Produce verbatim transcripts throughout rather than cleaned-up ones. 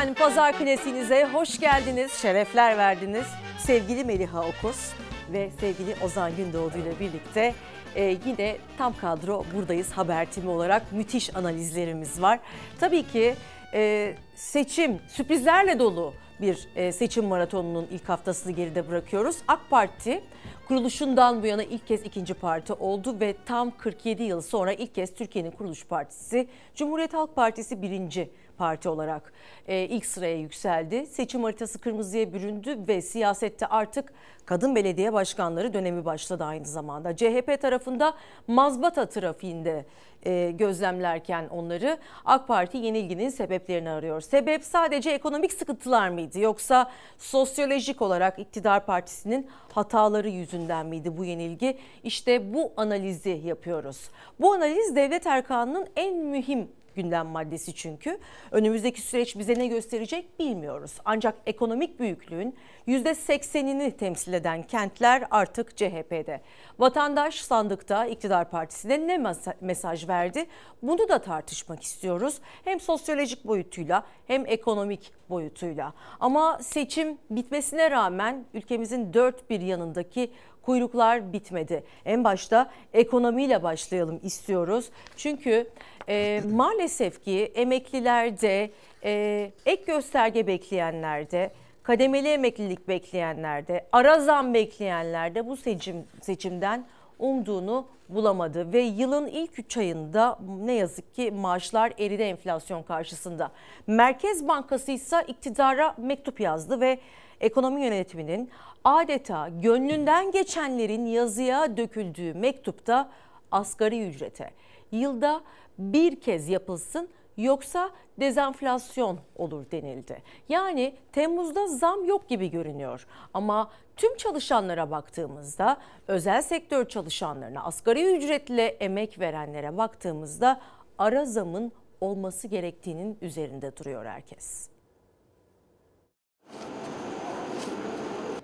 Efendim Pazar Klasiğinize hoş geldiniz, şerefler verdiniz. Sevgili Meliha Okus ve sevgili Ozan Gündoğdu ile birlikte e, yine tam kadro buradayız haber timi olarak. Müthiş analizlerimiz var. Tabii ki e, seçim sürprizlerle dolu bir e, seçim maratonunun ilk haftasını geride bırakıyoruz. AK Parti kuruluşundan bu yana ilk kez ikinci parti oldu ve tam kırk yedi yıl sonra ilk kez Türkiye'nin kuruluş partisi Cumhuriyet Halk Partisi birinci parti olarak e, ilk sıraya yükseldi. Seçim haritası kırmızıya büründü ve siyasette artık kadın belediye başkanları dönemi başladı aynı zamanda. C H P tarafında mazbata trafiğinde e, gözlemlerken onları AK Parti yenilginin sebeplerini arıyor. Sebep sadece ekonomik sıkıntılar mıydı yoksa sosyolojik olarak iktidar partisinin hataları yüzünden miydi bu yenilgi? İşte bu analizi yapıyoruz. Bu analiz devlet erkanının en mühim gündem maddesi çünkü. Önümüzdeki süreç bize ne gösterecek bilmiyoruz. Ancak ekonomik büyüklüğün yüzde seksenini temsil eden kentler artık C H P'de. Vatandaş sandıkta iktidar partisine ne mesaj verdi? Bunu da tartışmak istiyoruz. Hem sosyolojik boyutuyla hem ekonomik boyutuyla. Ama seçim bitmesine rağmen ülkemizin dört bir yanındaki kuyruklar bitmedi. En başta ekonomiyle başlayalım istiyoruz. Çünkü e, maalesef ki emeklilerde, e, ek gösterge bekleyenlerde, kademeli emeklilik bekleyenlerde, ara zam bekleyenlerde bu seçim seçimden umduğunu bulamadı. Ve yılın ilk üç ayında ne yazık ki maaşlar eridi enflasyon karşısında. Merkez Bankası ise iktidara mektup yazdı ve ekonomi yönetiminin adeta gönlünden geçenlerin yazıya döküldüğü mektupta asgari ücrete yılda bir kez yapılsın yoksa dezenflasyon olur denildi. Yani Temmuz'da zam yok gibi görünüyor ama tüm çalışanlara baktığımızda, özel sektör çalışanlarına, asgari ücretle emek verenlere baktığımızda ara zamın olması gerektiğinin üzerinde duruyor herkes.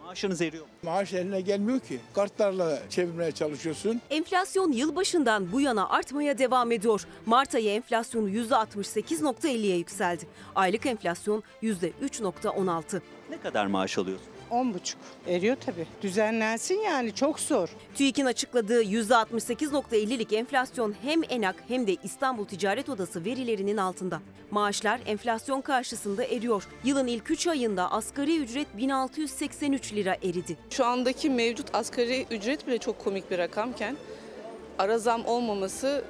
Maaşınız eriyor mu? Maaş eline gelmiyor ki. Kartlarla çevirmeye çalışıyorsun. Enflasyon yılbaşından bu yana artmaya devam ediyor. Mart ayı enflasyonu yüzde altmış sekiz virgül elliye yükseldi. Aylık enflasyon yüzde üç virgül on altı. Ne kadar maaş alıyorsun? on virgül beş. Eriyor tabii. Düzenlensin yani, çok zor. TÜİK'in açıkladığı yüzde altmış sekiz virgül ellilik enflasyon hem ENAK hem de İstanbul Ticaret Odası verilerinin altında. Maaşlar enflasyon karşısında eriyor. Yılın ilk üç ayında asgari ücret bin altı yüz seksen üç lira eridi. Şu andaki mevcut asgari ücret bile çok komik bir rakamken ara zam olmaması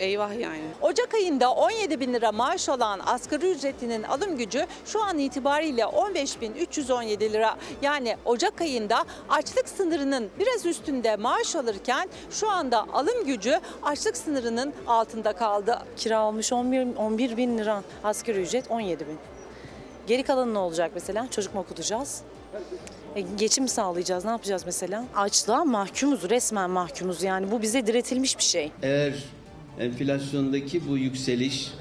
eyvah yani. Ocak ayında on yedi bin lira maaş alan asgari ücretlinin alım gücü şu an itibariyle on beş bin üç yüz on yedi lira. Yani Ocak ayında açlık sınırının biraz üstünde maaş alırken şu anda alım gücü açlık sınırının altında kaldı. Kira almış on bir bin lira, asgari ücret on yedi bin. Geri kalanı ne olacak mesela? Çocuk mu okutacağız? Geçim sağlayacağız, ne yapacağız mesela? Açlığa mahkumuz, resmen mahkumuz yani, bu bize diretilmiş bir şey. Eğer enflasyondaki bu yükseliş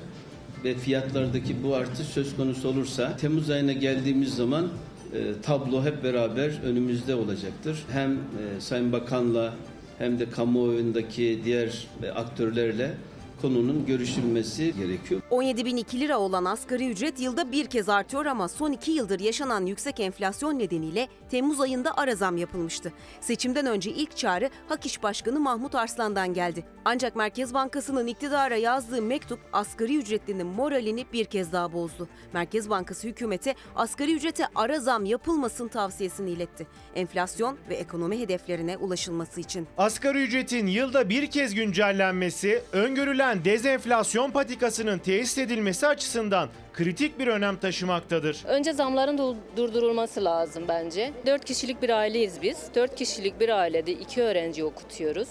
ve fiyatlardaki bu artış söz konusu olursa Temmuz ayına geldiğimiz zaman e, tablo hep beraber önümüzde olacaktır. Hem e, Sayın Bakan'la hem de kamuoyundaki diğer e, aktörlerle konunun görüşülmesi gerekiyor. on yedi bin iki lira olan asgari ücret yılda bir kez artıyor ama son iki yıldır yaşanan yüksek enflasyon nedeniyle Temmuz ayında ara zam yapılmıştı. Seçimden önce ilk çağrı Hak İş Başkanı Mahmut Arslan'dan geldi. Ancak Merkez Bankası'nın iktidara yazdığı mektup asgari ücretlinin moralini bir kez daha bozdu. Merkez Bankası hükümete asgari ücrete ara zam yapılmasın tavsiyesini iletti. Enflasyon ve ekonomi hedeflerine ulaşılması için. Asgari ücretin yılda bir kez güncellenmesi, öngörülen dezenflasyon patikasının tesis edilmesi açısından kritik bir önem taşımaktadır. Önce zamların durdurulması lazım bence. dört kişilik bir aileyiz biz. dört kişilik bir ailede iki öğrenci okutuyoruz.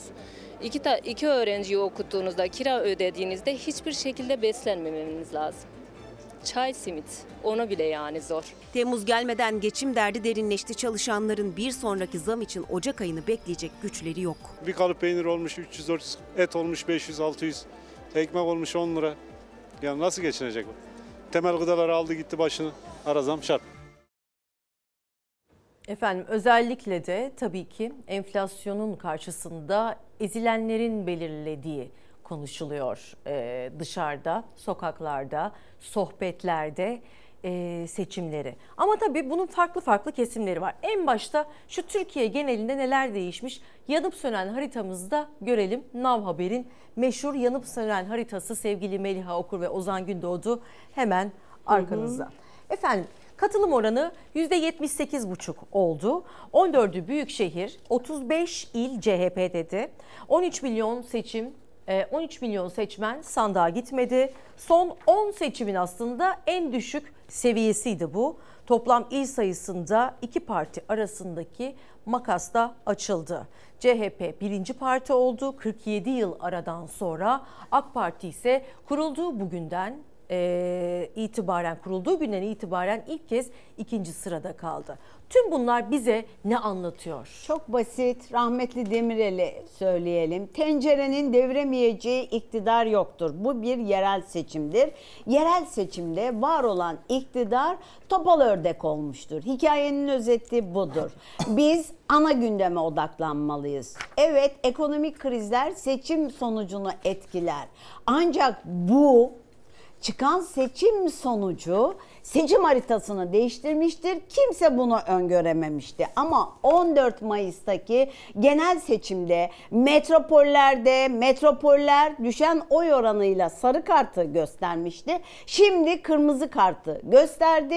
İki, ta, iki öğrenciyi okuttuğunuzda, kira ödediğinizde hiçbir şekilde beslenmemeniz lazım. Çay, simit, onu bile yani zor. Temmuz gelmeden geçim derdi derinleşti. Çalışanların bir sonraki zam için Ocak ayını bekleyecek güçleri yok. Bir kalıp peynir olmuş üç yüz dört yüz, et olmuş beş yüz altı yüz, ekmek olmuş on lira. Yani nasıl geçinecek bu? Temel gıdalar aldı gitti başını, ara zam şart. Efendim özellikle de tabii ki enflasyonun karşısında ezilenlerin belirlediği konuşuluyor ee, dışarıda, sokaklarda, sohbetlerde. e, seçimleri. Ama tabii bunun farklı farklı kesimleri var. En başta şu Türkiye genelinde neler değişmiş? Yanıp sönen haritamızı da görelim. Nav Haber'in meşhur yanıp sönen haritası sevgili Meliha Okur ve Ozan Gündoğdu hemen arkanızda. Hı hı. Efendim, katılım oranı yüzde yetmiş sekiz virgül beş oldu. on dördü büyük şehir, otuz beş il C H P dedi. on üç milyon seçim, on üç milyon seçmen sandığa gitmedi. Son on seçimin aslında en düşük seviyesiydi bu. Toplam il sayısında iki parti arasındaki makas da açıldı. C H P birinci parti oldu. kırk yedi yıl aradan sonra AK Parti ise kurulduğu bugünden E, itibaren kurulduğu günden itibaren ilk kez ikinci sırada kaldı. Tüm bunlar bize ne anlatıyor? Çok basit, rahmetli Demirel'e söyleyelim. Tencerenin deviremeyeceği iktidar yoktur. Bu bir yerel seçimdir. Yerel seçimde var olan iktidar topal ördek olmuştur. Hikayenin özeti budur. Biz ana gündeme odaklanmalıyız. Evet, ekonomik krizler seçim sonucunu etkiler. Ancak bu çıkan seçim sonucu seçim haritasını değiştirmiştir. Kimse bunu öngörememişti. Ama on dört Mayıs'taki genel seçimde metropollerde metropoller düşen oy oranıyla sarı kartı göstermişti. Şimdi kırmızı kartı gösterdi.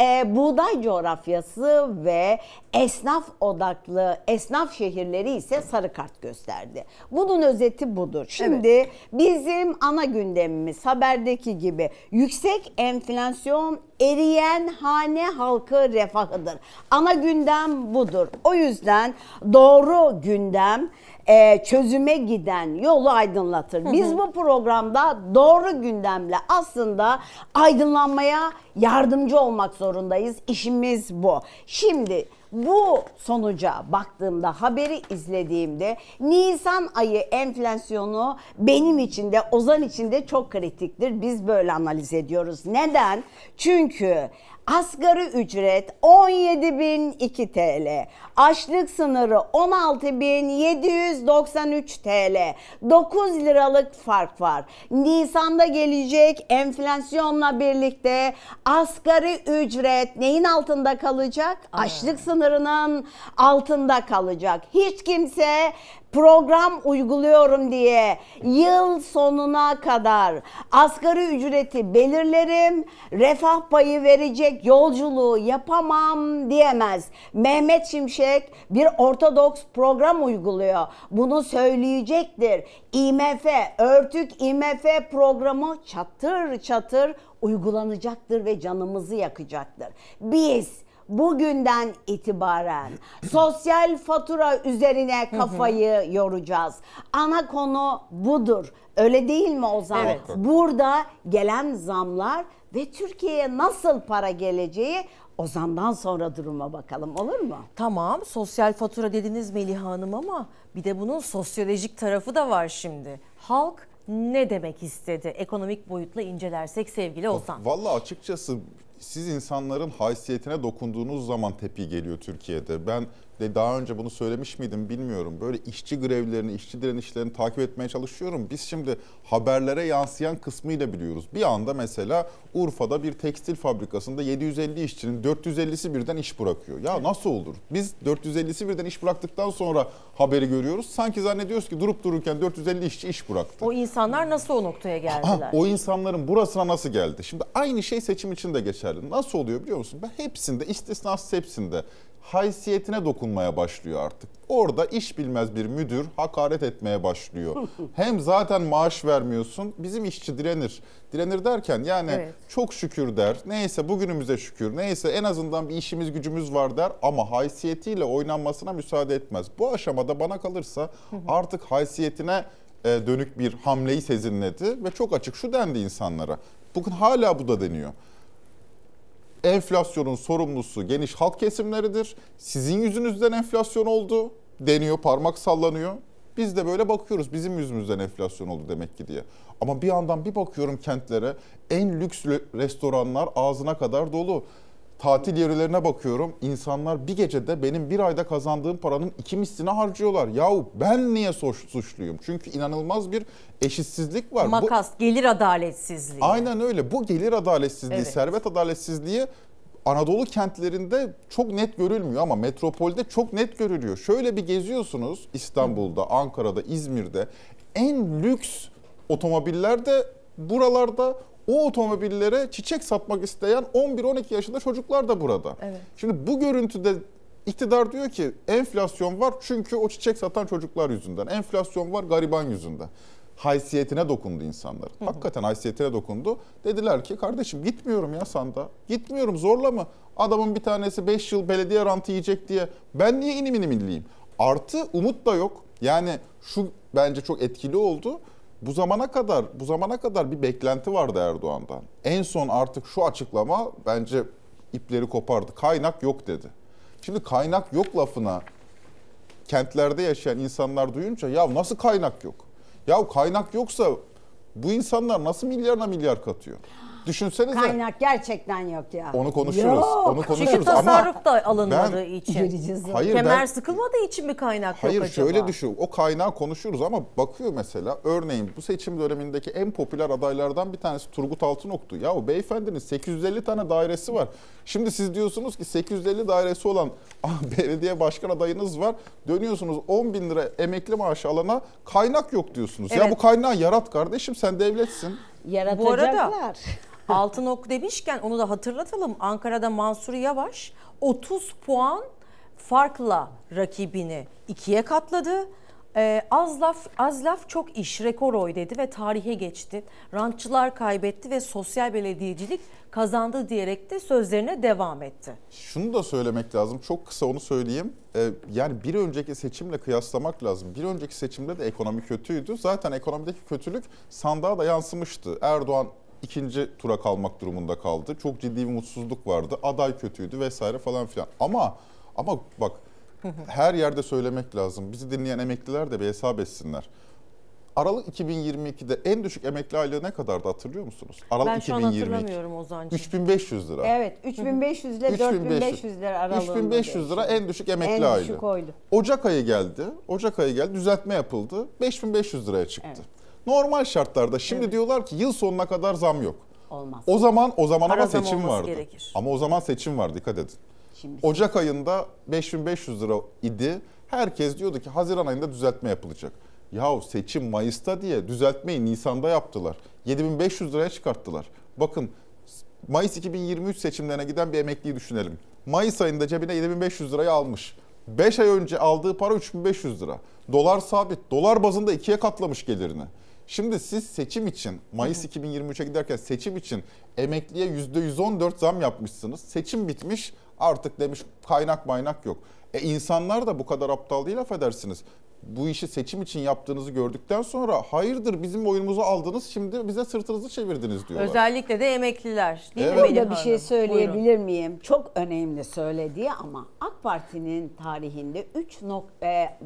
Ee, buğday coğrafyası ve esnaf odaklı esnaf şehirleri ise sarı kart gösterdi. Bunun özeti budur. Şimdi evet, bizim ana gündemimiz haberdeki gibi yüksek enflasyon, eriyen hane halkı refahıdır. Ana gündem budur. O yüzden doğru gündem e, çözüme giden yolu aydınlatır. Biz bu programda doğru gündemle aslında aydınlanmaya yardımcı olmak zorundayız. İşimiz bu. Şimdi bu sonuca baktığımda, haberi izlediğimde Nisan ayı enflasyonu benim için de Ozan için de çok kritiktir. Biz böyle analiz ediyoruz. Neden? Çünkü asgari ücret on yedi bin iki TL, açlık sınırı on altı bin yedi yüz doksan üç TL, dokuz liralık fark var. Nisan'da gelecek enflasyonla birlikte asgari ücret neyin altında kalacak? Aa. Açlık sınırının altında kalacak. Hiç kimse program uyguluyorum diye yıl sonuna kadar asgari ücreti belirlerim, refah payı verecek yolculuğu yapamam diyemez. Mehmet Şimşek bir ortodoks program uyguluyor. Bunu söyleyecektir. I M F, örtük I M F programı çatır çatır uygulanacaktır ve canımızı yakacaktır. Biz bugünden itibaren sosyal fatura üzerine kafayı yoracağız. Ana konu budur. Öyle değil mi Ozan? Evet. Burada gelen zamlar ve Türkiye'ye nasıl para geleceği, Ozan'dan sonra duruma bakalım, olur mu? Tamam, sosyal fatura dediniz Meliha Hanım ama bir de bunun sosyolojik tarafı da var şimdi. Halk ne demek istedi? Ekonomik boyutla incelersek sevgili Ozan. Vallahi açıkçası siz insanların haysiyetine dokunduğunuz zaman tepki geliyor Türkiye'de. Ben de daha önce bunu söylemiş miydim bilmiyorum. Böyle işçi grevlerini, işçi direnişlerini takip etmeye çalışıyorum. Biz şimdi haberlere yansıyan kısmıyla biliyoruz. Bir anda mesela Urfa'da bir tekstil fabrikasında yedi yüz elli işçinin dört yüz ellisi birden iş bırakıyor. Ya nasıl olur? Biz dört yüz ellisi birden iş bıraktıktan sonra haberi görüyoruz. Sanki zannediyoruz ki durup dururken dört yüz elli işçi iş bıraktı. O insanlar nasıl o noktaya geldiler? Ha, o insanların burasına nasıl geldi? Şimdi aynı şey seçim için de geçerli. Nasıl oluyor biliyor musun? Ben hepsinde, istisnasız hepsinde haysiyetine dokunmaya başlıyor artık. Orada iş bilmez bir müdür hakaret etmeye başlıyor. Hem zaten maaş vermiyorsun, bizim işçi direnir. Direnir derken yani evet, çok şükür der, neyse bugünümüze şükür, neyse en azından bir işimiz gücümüz var der ama haysiyetiyle oynanmasına müsaade etmez. Bu aşamada bana kalırsa artık haysiyetine dönük bir hamleyi sezinledi ve çok açık şu dendi insanlara. Bugün hala bu da deniyor. Enflasyonun sorumlusu geniş halk kesimleridir. Sizin yüzünüzden enflasyon oldu deniyor, parmak sallanıyor. Biz de böyle bakıyoruz, bizim yüzümüzden enflasyon oldu demek ki diye. Ama bir yandan bir bakıyorum kentlere, en lüks restoranlar ağzına kadar dolu. Tatil yerlerine bakıyorum. İnsanlar bir gecede benim bir ayda kazandığım paranın iki misline harcıyorlar. Yahu ben niye suçluyum? Çünkü inanılmaz bir eşitsizlik var. Makas, bu... gelir adaletsizliği. Aynen öyle. Bu gelir adaletsizliği, evet. servet adaletsizliği Anadolu kentlerinde çok net görülmüyor ama metropolde çok net görülüyor. Şöyle bir geziyorsunuz İstanbul'da, Ankara'da, İzmir'de. En lüks otomobiller de buralarda. O otomobillere çiçek satmak isteyen on bir on iki yaşında çocuklar da burada. Evet. Şimdi bu görüntüde iktidar diyor ki enflasyon var çünkü o çiçek satan çocuklar yüzünden. Enflasyon var gariban yüzünden. Haysiyetine dokundu insanlar. Hı hı. Hakikaten haysiyetine dokundu. Dediler ki kardeşim gitmiyorum ya sandığa. Gitmiyorum, zorlama. Adamın bir tanesi beş yıl belediye rantı yiyecek diye ben niye inim inim inliyim? Artı umut da yok. Yani şu bence çok etkili oldu. Bu zamana kadar bu zamana kadar bir beklenti vardı Erdoğan'dan. En son artık şu açıklama bence ipleri kopardı. Kaynak yok dedi. Şimdi kaynak yok lafına kentlerde yaşayan insanlar duyunca ya nasıl kaynak yok? Ya kaynak yoksa bu insanlar nasıl milyarına milyar katıyor? Düşünsenize. Kaynak gerçekten yok ya. Onu konuşuruz. Yok. Onu konuşuruz çünkü tasarruf da alınmadığı ben, için. Hayır, kemer ben, sıkılmadığı için mi kaynak hayır, yok acaba? Hayır şöyle düşün. O kaynağı konuşuruz ama bakıyor mesela örneğin bu seçim dönemindeki en popüler adaylardan bir tanesi Turgut Altınok'tu. Ya o beyefendinin sekiz yüz elli tane dairesi var. Şimdi siz diyorsunuz ki sekiz yüz elli dairesi olan belediye başkan adayınız var. Dönüyorsunuz on bin lira emekli maaşı alana kaynak yok diyorsunuz. Evet. Ya bu kaynağı yarat kardeşim, sen devletsin. Yaratacaklar. Bu arada Altınok demişken onu da hatırlatalım. Ankara'da Mansur Yavaş otuz puan farkla rakibini ikiye katladı. Ee, az laf, az laf çok iş rekoru oy dedi ve tarihe geçti. Rantçılar kaybetti ve sosyal belediyecilik kazandı diyerek de sözlerine devam etti. Şunu da söylemek lazım. Çok kısa onu söyleyeyim. Ee, yani bir önceki seçimle kıyaslamak lazım. Bir önceki seçimde de ekonomi kötüydü. Zaten ekonomideki kötülük sandığa da yansımıştı. Erdoğan ikinci tura kalmak durumunda kaldı. Çok ciddi bir mutsuzluk vardı. Aday kötüydü vesaire falan filan. Ama ama bak her yerde söylemek lazım. Bizi dinleyen emekliler de bir hesap etsinler. Aralık iki bin yirmi iki'de en düşük emekli aylığı ne kadardı hatırlıyor musunuz? Aralık ben şu an hatırlamıyorum Ozancığım. üç bin beş yüz lira. Evet, üç bin beş yüz ile dört bin beş yüz lira aralığı. üç bin beş yüz lira en düşük emekli en aylığı. En düşük oydu. Ocak ayı geldi. Ocak ayı geldi. Düzeltme yapıldı. beş bin beş yüz liraya çıktı. Evet. Normal şartlarda şimdi evet. diyorlar ki yıl sonuna kadar zam yok. Olmaz. O zaman o zaman ama seçim vardı. Gerekir. Ama o zaman seçim var, dikkat edin. Şimdi Ocak şimdi. ayında beş bin beş yüz lira idi. Herkes diyordu ki Haziran ayında düzeltme yapılacak. Yahu seçim Mayıs'ta diye düzeltmeyi Nisan'da yaptılar. yedi bin beş yüz liraya çıkarttılar. Bakın Mayıs iki bin yirmi üç seçimlerine giden bir emekliyi düşünelim. Mayıs ayında cebine yedi bin beş yüz lirayı almış. beş ay önce aldığı para üç bin beş yüz lira. Dolar sabit. Dolar bazında ikiye katlamış gelirini. Şimdi siz seçim için Mayıs iki bin yirmi üç'e giderken seçim için emekliye yüzde yüz on dört zam yapmışsınız. Seçim bitmiş artık demiş kaynak maynak yok. E insanlar da bu kadar aptal değil, affedersiniz. Bu işi seçim için yaptığınızı gördükten sonra hayırdır bizim oyunumuzu aldınız şimdi bize sırtınızı çevirdiniz diyorlar. Özellikle de emekliler. Değil evet. mi Meliha Hanım? Bir şey söyleyebilir Buyurun. miyim? Çok önemli söylediği ama AK Parti'nin tarihinde üç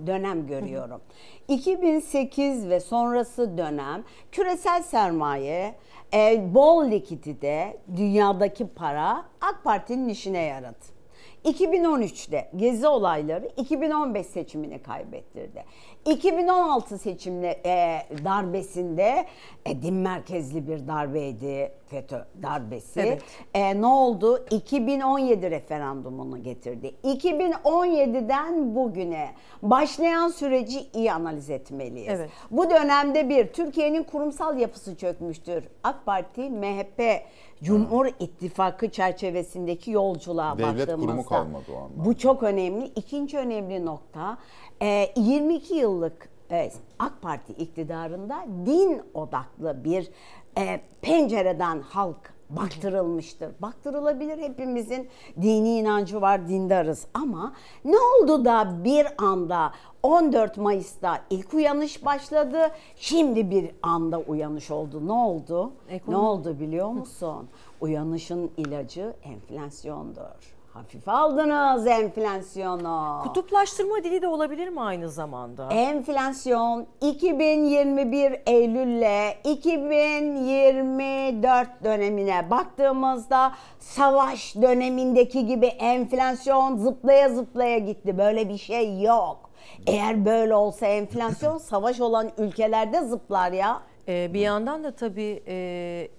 dönem görüyorum. iki bin sekiz ve sonrası dönem küresel sermaye, bol likidite, dünyadaki para AK Parti'nin işine yaradı. iki bin on üç'te gezi olayları iki bin on beş seçimini kaybettirdi. iki bin on altı seçimle e, darbesinde e, din merkezli bir darbeydi FETÖ darbesi. Evet. E, ne oldu? iki bin on yedi referandumunu getirdi. iki bin on yedi'den bugüne başlayan süreci iyi analiz etmeliyiz. Evet. Bu dönemde bir Türkiye'nin kurumsal yapısı çökmüştür. AK Parti, M H P, Cumhur İttifakı çerçevesindeki yolculuğa baktığımızda. Devlet kurumu kalmadı o anlamda. Bu çok önemli. İkinci önemli nokta yirmi iki yıllık AK Parti iktidarında din odaklı bir pencereden halk baktırılmıştır. Baktırılabilir, hepimizin dini inancı var, dindarız ama ne oldu da bir anda on dört Mayıs'ta ilk uyanış başladı. Şimdi bir anda uyanış oldu. Ne oldu? Ekonomi. Ne oldu biliyor musun? Uyanışın ilacı enflasyondur. hafife aldınız enflasyonu. Kutuplaştırma dili de olabilir mi aynı zamanda? Enflasyon iki bin yirmi bir Eylül'le iki bin yirmi dört dönemine baktığımızda savaş dönemindeki gibi enflasyon zıplaya zıplaya gitti. Böyle bir şey yok. Eğer böyle olsa enflasyon savaş olan ülkelerde zıplar ya. Bir yandan da tabii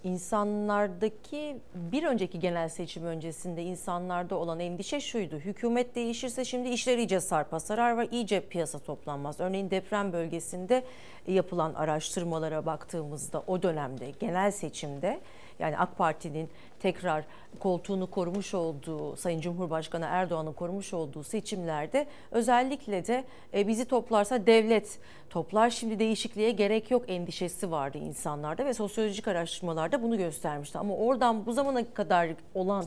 insanlardaki bir önceki genel seçim öncesinde insanlarda olan endişe şuydu. Hükümet değişirse şimdi işler iyice sarpa sarar ve iyice piyasa toplanmaz. Örneğin deprem bölgesinde yapılan araştırmalara baktığımızda o dönemde genel seçimde yani AK Parti'nin tekrar koltuğunu korumuş olduğu, Sayın Cumhurbaşkanı Erdoğan'ın korumuş olduğu seçimlerde özellikle de bizi toplarsa devlet toplar, şimdi değişikliğe gerek yok endişesi vardı insanlarda ve sosyolojik araştırmalarda bunu göstermişti. Ama oradan bu zamana kadar olan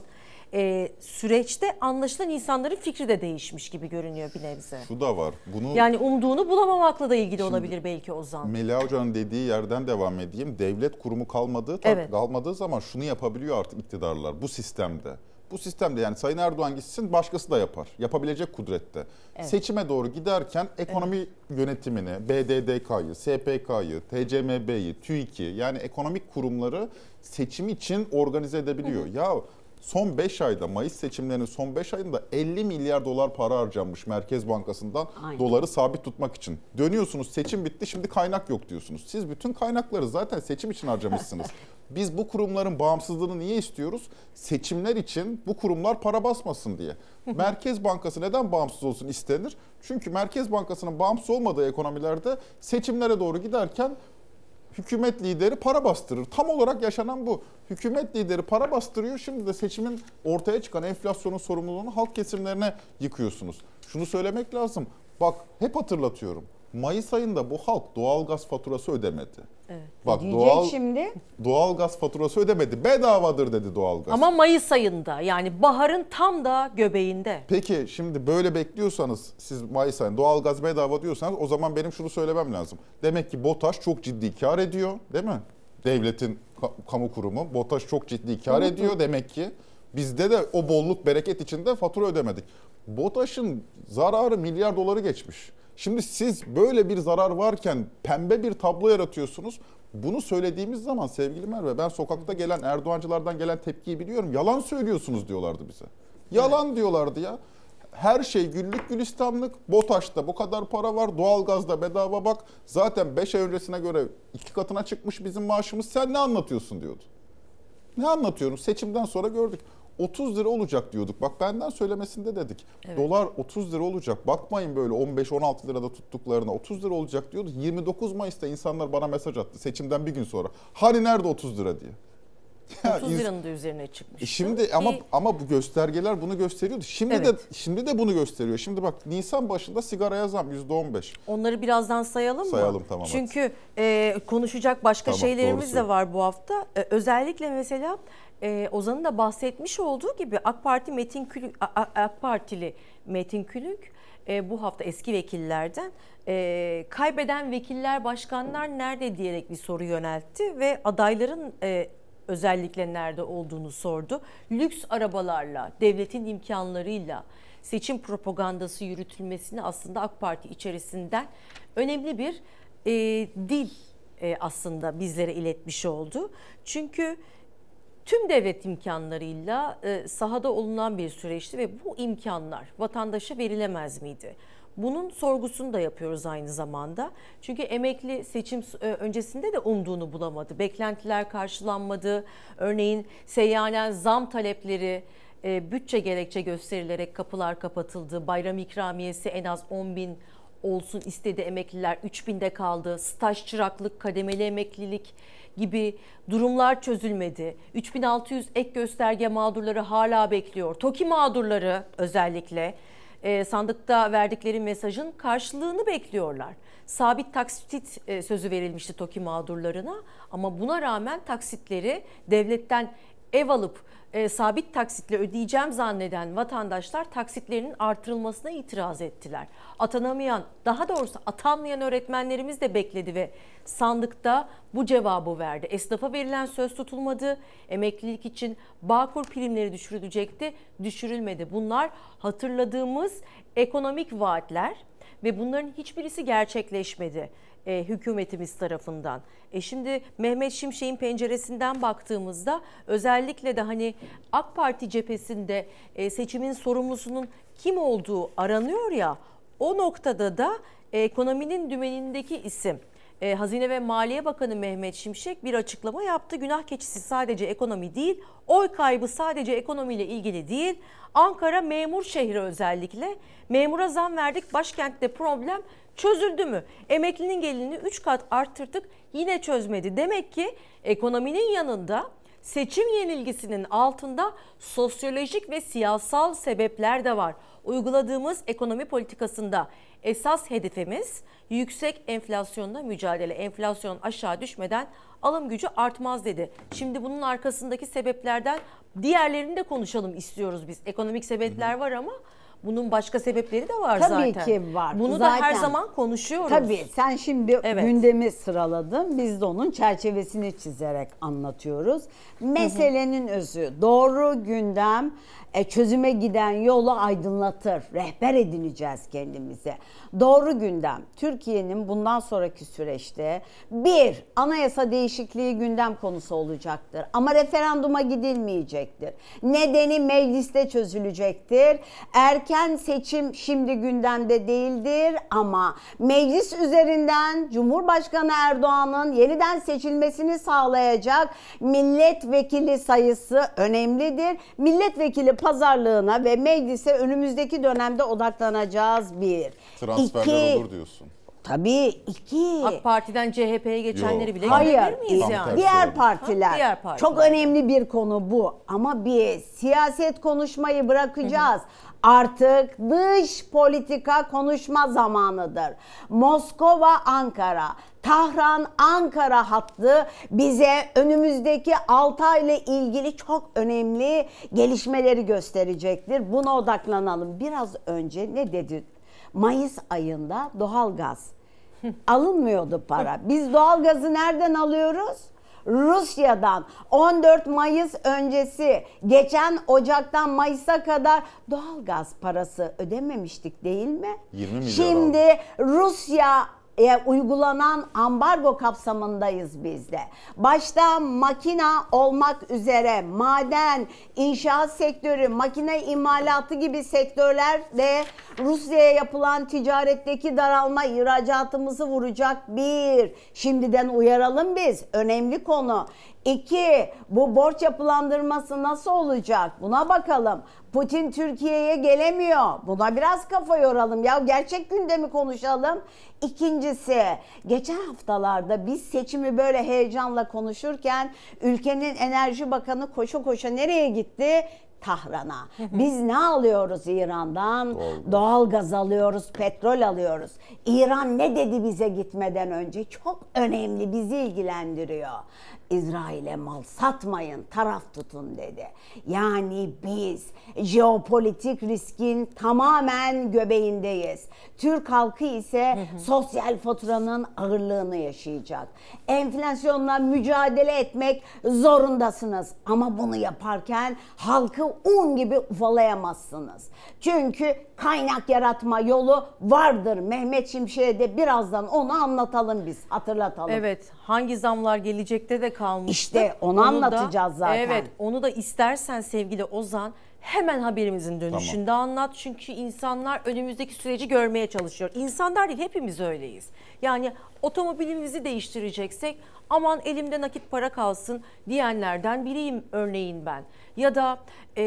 e, süreçte anlaşılan insanların fikri de değişmiş gibi görünüyor bir nebze. Şu da var. Bunu, yani umduğunu bulamamakla da ilgili olabilir belki Ozan. Meliha Hoca'nın dediği yerden devam edeyim. Devlet kurumu kalmadığı, evet. kalmadığı zaman şunu yapabiliyor artık iktidarlar bu sistemde. Bu sistemde yani Sayın Erdoğan gitsin başkası da yapar. Yapabilecek kudrette. Evet. Seçime doğru giderken ekonomi evet. yönetimini, B D D K'yı, S P K'yı, T C M B'yi, TÜİK'i yani ekonomik kurumları seçim için organize edebiliyor. Hı hı. Ya son beş ayda, Mayıs seçimlerinin son beş ayında elli milyar dolar para harcanmış Merkez Bankası'ndan Aynen. doları sabit tutmak için. Dönüyorsunuz seçim bitti şimdi kaynak yok diyorsunuz. Siz bütün kaynakları zaten seçim için harcamışsınız. Biz bu kurumların bağımsızlığını niye istiyoruz? Seçimler için bu kurumlar para basmasın diye. Merkez Bankası neden bağımsız olsun istenir? Çünkü Merkez Bankası'nın bağımsız olmadığı ekonomilerde seçimlere doğru giderken hükümet lideri para bastırır. Tam olarak yaşanan bu. Hükümet lideri para bastırıyor. Şimdi de seçimin ortaya çıkan enflasyonun sorumluluğunu halk kesimlerine yıkıyorsunuz. Şunu söylemek lazım. Bak hep hatırlatıyorum. Mayıs ayında bu halk doğalgaz faturası ödemedi. Evet. Bak doğal, şimdi. doğalgaz faturası ödemedi. Bedavadır dedi doğalgaz. Ama Mayıs ayında yani baharın tam da göbeğinde. Peki şimdi böyle bekliyorsanız siz Mayıs ayında doğalgaz bedava diyorsanız o zaman benim şunu söylemem lazım. Demek ki BOTAŞ çok ciddi kar ediyor değil mi? Devletin kamu kurumu BOTAŞ çok ciddi kar evet. ediyor demek ki. Bizde de o bolluk bereket içinde fatura ödemedik. BOTAŞ'ın zararı milyar doları geçmiş. Şimdi siz böyle bir zarar varken pembe bir tablo yaratıyorsunuz. Bunu söylediğimiz zaman sevgili Merve ben sokakta gelen Erdoğancılardan gelen tepkiyi biliyorum. Yalan söylüyorsunuz diyorlardı bize. Yalan evet. diyorlardı ya. Her şey güllük gülistanlık. BOTAŞ'ta bu kadar para var. Doğalgazda bedava bak. Zaten beş ay öncesine göre iki katına çıkmış bizim maaşımız. Sen ne anlatıyorsun diyordu. Ne anlatıyorum? Seçimden sonra gördük. otuz lira olacak diyorduk. Bak benden söylemesinde dedik. Evet. Dolar otuz lira olacak. Bakmayın böyle on beş on altı lirada tuttuklarına. otuz lira olacak diyordu. yirmi dokuz Mayıs'ta insanlar bana mesaj attı. Seçimden bir gün sonra. Hani nerede otuz lira diye. Ya otuz liranın da üzerine çıkmış. Şimdi ama ama bu göstergeler bunu gösteriyordu. Şimdi evet. de şimdi de bunu gösteriyor. Şimdi bak Nisan başında sigaraya zam yüzde on beş. Onları birazdan sayalım, sayalım mı? Sayalım tamam. Çünkü e, konuşacak başka tamam, şeylerimiz de var bu hafta. E, özellikle mesela Ee, Ozan'ın da bahsetmiş olduğu gibi AK Parti Metin Külük, AK Partili Metin Külük e, bu hafta eski vekillerden e, kaybeden vekiller başkanlar nerede diyerek bir soru yöneltti ve adayların e, özellikle nerede olduğunu sordu. Lüks arabalarla, devletin imkanlarıyla seçim propagandası yürütülmesini aslında AK Parti içerisinden önemli bir e, dil e, aslında bizlere iletmiş oldu. Çünkü tüm devlet imkanlarıyla sahada olunan bir süreçti ve bu imkanlar vatandaşa verilemez miydi? Bunun sorgusunu da yapıyoruz aynı zamanda. Çünkü emekli seçim öncesinde de umduğunu bulamadı. Beklentiler karşılanmadı. Örneğin seyyanen zam talepleri bütçe gerekçe gösterilerek kapılar kapatıldı. Bayram ikramiyesi en az on bin olsun istedi emekliler. üç binde kaldı. Staj çıraklık, kademeli emeklilik gibi durumlar çözülmedi. üç bin altı yüz ek gösterge mağdurları hala bekliyor. TOKİ mağdurları özellikle e, sandıkta verdikleri mesajın karşılığını bekliyorlar. Sabit taksit e, sözü verilmişti TOKİ mağdurlarına ama buna rağmen taksitleri devletten ev alıp e, sabit taksitle ödeyeceğim zanneden vatandaşlar taksitlerinin artırılmasına itiraz ettiler. Atanamayan, daha doğrusu atanmayan öğretmenlerimiz de bekledi ve sandıkta bu cevabı verdi. Esnafa verilen söz tutulmadı, emeklilik için Bağkur primleri düşürülecekti, düşürülmedi. Bunlar hatırladığımız ekonomik vaatler ve bunların hiçbirisi gerçekleşmedi e, hükümetimiz tarafından. E şimdi Mehmet Şimşek'in penceresinden baktığımızda, özellikle de hani AK Parti cephesinde e, seçimin sorumlusunun kim olduğu aranıyor ya, o noktada da e, ekonominin dümenindeki isim. E, Hazine ve Maliye Bakanı Mehmet Şimşek bir açıklama yaptı. Günah keçisi sadece ekonomi değil, oy kaybı sadece ekonomiyle ilgili değil. Ankara memur şehri özellikle. Memura zam verdik, başkentte problem çözüldü mü? Emeklinin gelini üç kat arttırdık, yine çözmedi. Demek ki ekonominin yanında seçim yenilgisinin altında sosyolojik ve siyasal sebepler de var. Uyguladığımız ekonomi politikasında esas hedefimiz yüksek enflasyonla mücadele. Enflasyon aşağı düşmeden alım gücü artmaz dedi. Şimdi bunun arkasındaki sebeplerden diğerlerini de konuşalım istiyoruz biz. Ekonomik sebepler var ama bunun başka sebepleri de var tabii zaten. Tabii ki var. Bunu zaten da her zaman konuşuyoruz. Tabii, sen şimdi evet, gündemi sıraladın. Biz de onun çerçevesini çizerek anlatıyoruz. Meselenin özü, doğru gündem çözüme giden yolu aydınlatır. Rehber edineceğiz kendimize. Doğru gündem, Türkiye'nin bundan sonraki süreçte bir, anayasa değişikliği gündem konusu olacaktır. Ama referanduma gidilmeyecektir. Nedeni mecliste çözülecektir. Erken seçim şimdi gündemde değildir ama meclis üzerinden Cumhurbaşkanı Erdoğan'ın yeniden seçilmesini sağlayacak milletvekili sayısı önemlidir. Milletvekili pazarlığına ve meclise önümüzdeki dönemde odaklanacağız bir. Transferler İki, olur diyorsun. Tabii iki. AK Parti'den C H P'ye geçenleri Yo, bile görebilir miyiz tam yani? Diğer partiler. Ha, diğer partiler. Çok önemli bir konu bu. Ama biz siyaset konuşmayı bırakacağız. Hı hı. Artık dış politika konuşma zamanıdır. Moskova, Ankara, Tahran, Ankara hattı bize önümüzdeki altı ay ile ilgili çok önemli gelişmeleri gösterecektir. Buna odaklanalım. Biraz önce ne dedi? Mayıs ayında doğalgaz alınmıyordu para. Biz doğalgazı nereden alıyoruz? Rusya'dan. On dört Mayıs öncesi, geçen Ocak'tan Mayıs'a kadar doğalgaz parası ödememiştik değil mi? Şimdi abi, Rusya E, uygulanan ambargo kapsamındayız biz de. Başta makina olmak üzere maden, inşaat sektörü, makine imalatı gibi sektörlerde Rusya'ya yapılan ticaretteki daralma ihracatımızı vuracak bir. Şimdiden uyaralım biz. Önemli konu. İki, bu borç yapılandırması nasıl olacak? Buna bakalım. Putin Türkiye'ye gelemiyor. Buna biraz kafa yoralım ya. Gerçek gündemi konuşalım. İkincisi, geçen haftalarda biz seçimi böyle heyecanla konuşurken ülkenin Enerji Bakanı koşa koşa nereye gitti? Tahran'a. Biz ne alıyoruz İran'dan? Doğalgaz. Doğalgaz alıyoruz, petrol alıyoruz. İran ne dedi bize gitmeden önce? Çok önemli, bizi ilgilendiriyor. İsrail'e mal satmayın, taraf tutun dedi. Yani biz jeopolitik riskin tamamen göbeğindeyiz. Türk halkı ise sosyal faturanın ağırlığını yaşayacak. Enflasyonla mücadele etmek zorundasınız. Ama bunu yaparken halkı un gibi ufalayamazsınız. Çünkü kaynak yaratma yolu vardır. Mehmet Şimşek'e de birazdan onu anlatalım biz, hatırlatalım. Evet, hangi zamlar gelecekte de kalmıştı. İşte onu, onu anlatacağız da zaten. Evet, onu da istersen sevgili Ozan hemen haberimizin dönüşünde tamam anlat. Çünkü insanlar önümüzdeki süreci görmeye çalışıyor. İnsanlar değil, hepimiz öyleyiz. Yani otomobilimizi değiştireceksek aman elimde nakit para kalsın diyenlerden biriyim örneğin ben. Ya da e,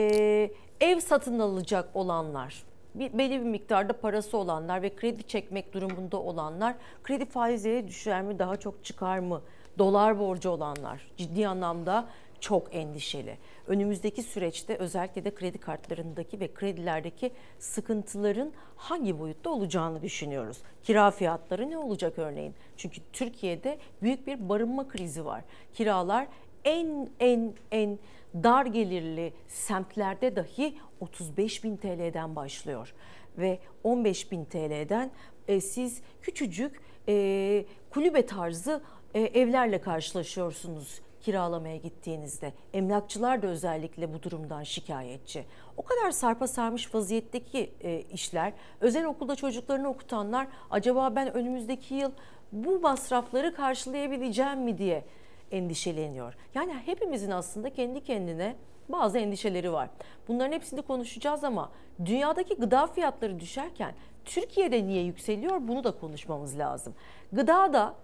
ev satın alacak olanlar, bir, belli bir miktarda parası olanlar ve kredi çekmek durumunda olanlar, kredi faizleri düşer mi, daha çok çıkar mı? Dolar borcu olanlar ciddi anlamda çok endişeli. Önümüzdeki süreçte özellikle de kredi kartlarındaki ve kredilerdeki sıkıntıların hangi boyutta olacağını düşünüyoruz. Kira fiyatları ne olacak örneğin? Çünkü Türkiye'de büyük bir barınma krizi var. Kiralar en en en dar gelirli semtlerde dahi otuz beş bin T L'den başlıyor. Ve on beş bin T L'den e, siz küçücük e, kulübe tarzı e, evlerle karşılaşıyorsunuz kiralamaya gittiğinizde. Emlakçılar da özellikle bu durumdan şikayetçi. O kadar sarpa sarmış vaziyetteki e, işler, özel okulda çocuklarını okutanlar acaba ben önümüzdeki yıl bu masrafları karşılayabileceğim mi diye endişeleniyor. Yani hepimizin aslında kendi kendine bazı endişeleri var. Bunların hepsini konuşacağız ama dünyadaki gıda fiyatları düşerken Türkiye'de niye yükseliyor, bunu da konuşmamız lazım. Gıdada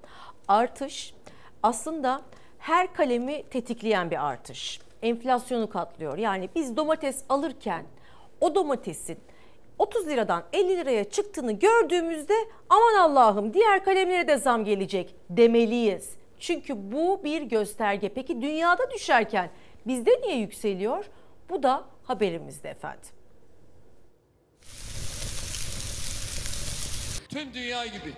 artış aslında her kalemi tetikleyen bir artış. Enflasyonu katlıyor. Yani biz domates alırken o domatesin otuz liradan elli liraya çıktığını gördüğümüzde aman Allah'ım diğer kalemlere de zam gelecek demeliyiz. Çünkü bu bir gösterge. Peki dünyada düşerken bizde niye yükseliyor? Bu da haberimizde efendim. Tüm dünya gibi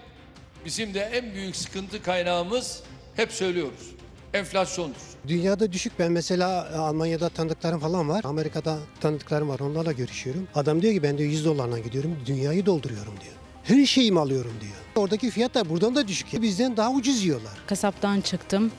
bizim de en büyük sıkıntı kaynağımız, hep söylüyoruz, enflasyondur. Dünyada düşük. Ben mesela Almanya'da tanıdıklarım falan var. Amerika'da tanıdıklarım var. Onlarla görüşüyorum. Adam diyor ki ben diyor yüz dolarla gidiyorum. Dünyayı dolduruyorum diyor. Her şeyimi alıyorum diyor. Oradaki fiyatlar buradan da düşük. Bizden daha ucuz yiyorlar. Kasaptan çıktım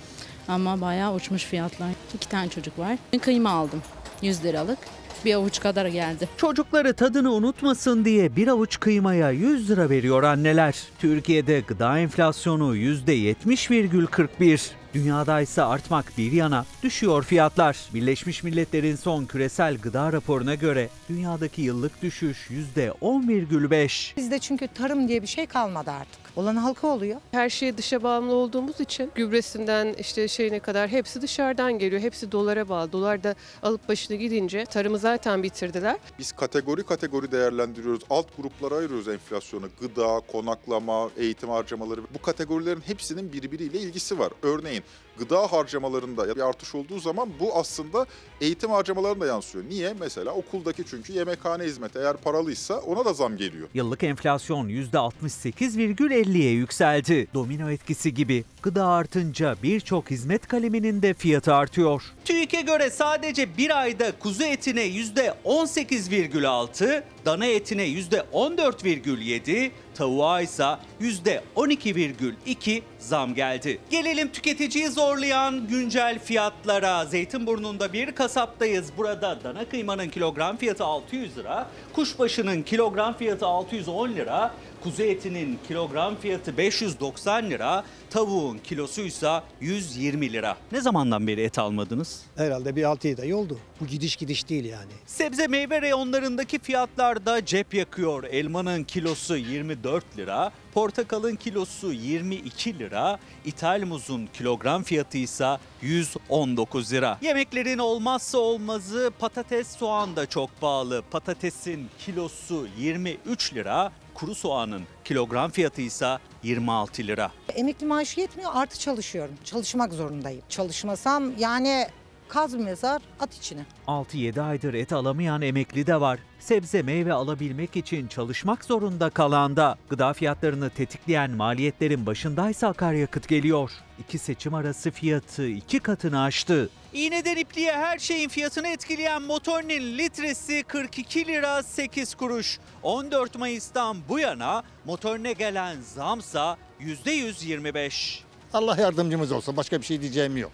ama bayağı uçmuş fiyatlar. İki tane çocuk var. Kıyma aldım yüz liralık. Bir avuç kadar geldi. Çocukları tadını unutmasın diye bir avuç kıymaya yüz lira veriyor anneler. Türkiye'de gıda enflasyonu yüzde yetmiş virgül kırk bir. Dünyada ise artmak bir yana düşüyor fiyatlar. Birleşmiş Milletler'in son küresel gıda raporuna göre dünyadaki yıllık düşüş yüzde on virgül beş. Bizde çünkü tarım diye bir şey kalmadı artık. Olan halka oluyor. Her şeye dışa bağımlı olduğumuz için gübresinden işte şeyine kadar hepsi dışarıdan geliyor. Hepsi dolara bağlı. Dolar da alıp başını gidince tarımı zaten bitirdiler. Biz kategori kategori değerlendiriyoruz. Alt gruplara ayırıyoruz enflasyonu. Gıda, konaklama, eğitim harcamaları. Bu kategorilerin hepsinin birbiriyle ilgisi var. Örneğin gıda harcamalarında bir artış olduğu zaman bu aslında eğitim harcamalarına yansıyor. Niye? Mesela okuldaki çünkü yemekhane hizmeti eğer paralıysa ona da zam geliyor. Yıllık enflasyon yüzde altmış sekiz virgül elliye yükseldi. Domino etkisi gibi gıda artınca birçok hizmet kaleminin de fiyatı artıyor. TÜİK'e göre sadece bir ayda kuzu etine yüzde on sekiz virgül altı, dana etine yüzde on dört virgül yedi, tavuğa ise yüzde on iki virgül iki zam geldi. Gelelim tüketiciyi zorlayan güncel fiyatlara. Zeytinburnu'nda bir kasaptayız. Burada dana kıymanın kilogram fiyatı altı yüz lira, kuşbaşının kilogram fiyatı altı yüz on lira, kuzu etinin kilogram fiyatı beş yüz doksan lira, tavuğun kilosu ise yüz yirmi lira. Ne zamandan beri et almadınız? Herhalde bir altı yedi ay oldu. Bu gidiş gidiş değil yani. Sebze meyve reyonlarındaki fiyatlar da cep yakıyor. Elmanın kilosu yirmi dört lira, portakalın kilosu yirmi iki lira, ithal muzun kilogram fiyatı ise yüz on dokuz lira. Yemeklerin olmazsa olmazı patates, soğan da çok pahalı. Patatesin kilosu yirmi üç lira. Kuru soğanın kilogram fiyatı ise yirmi altı lira. Emekli maaşı yetmiyor, artı çalışıyorum. Çalışmak zorundayım. Çalışmasam yani kaz mezar at içine. altı yedi aydır et alamayan emekli de var. Sebze meyve alabilmek için çalışmak zorunda kalan da. Gıda fiyatlarını tetikleyen maliyetlerin başındaysa akaryakıt geliyor. İki seçim arası fiyatı iki katını aştı. İğneden ipliğe her şeyin fiyatını etkileyen motorinin litresi kırk iki lira sekiz kuruş. on dört Mayıs'tan bu yana motorine gelen zamsa yüzde yüz yirmi beş. Allah yardımcımız olsun, başka bir şey diyeceğim yok.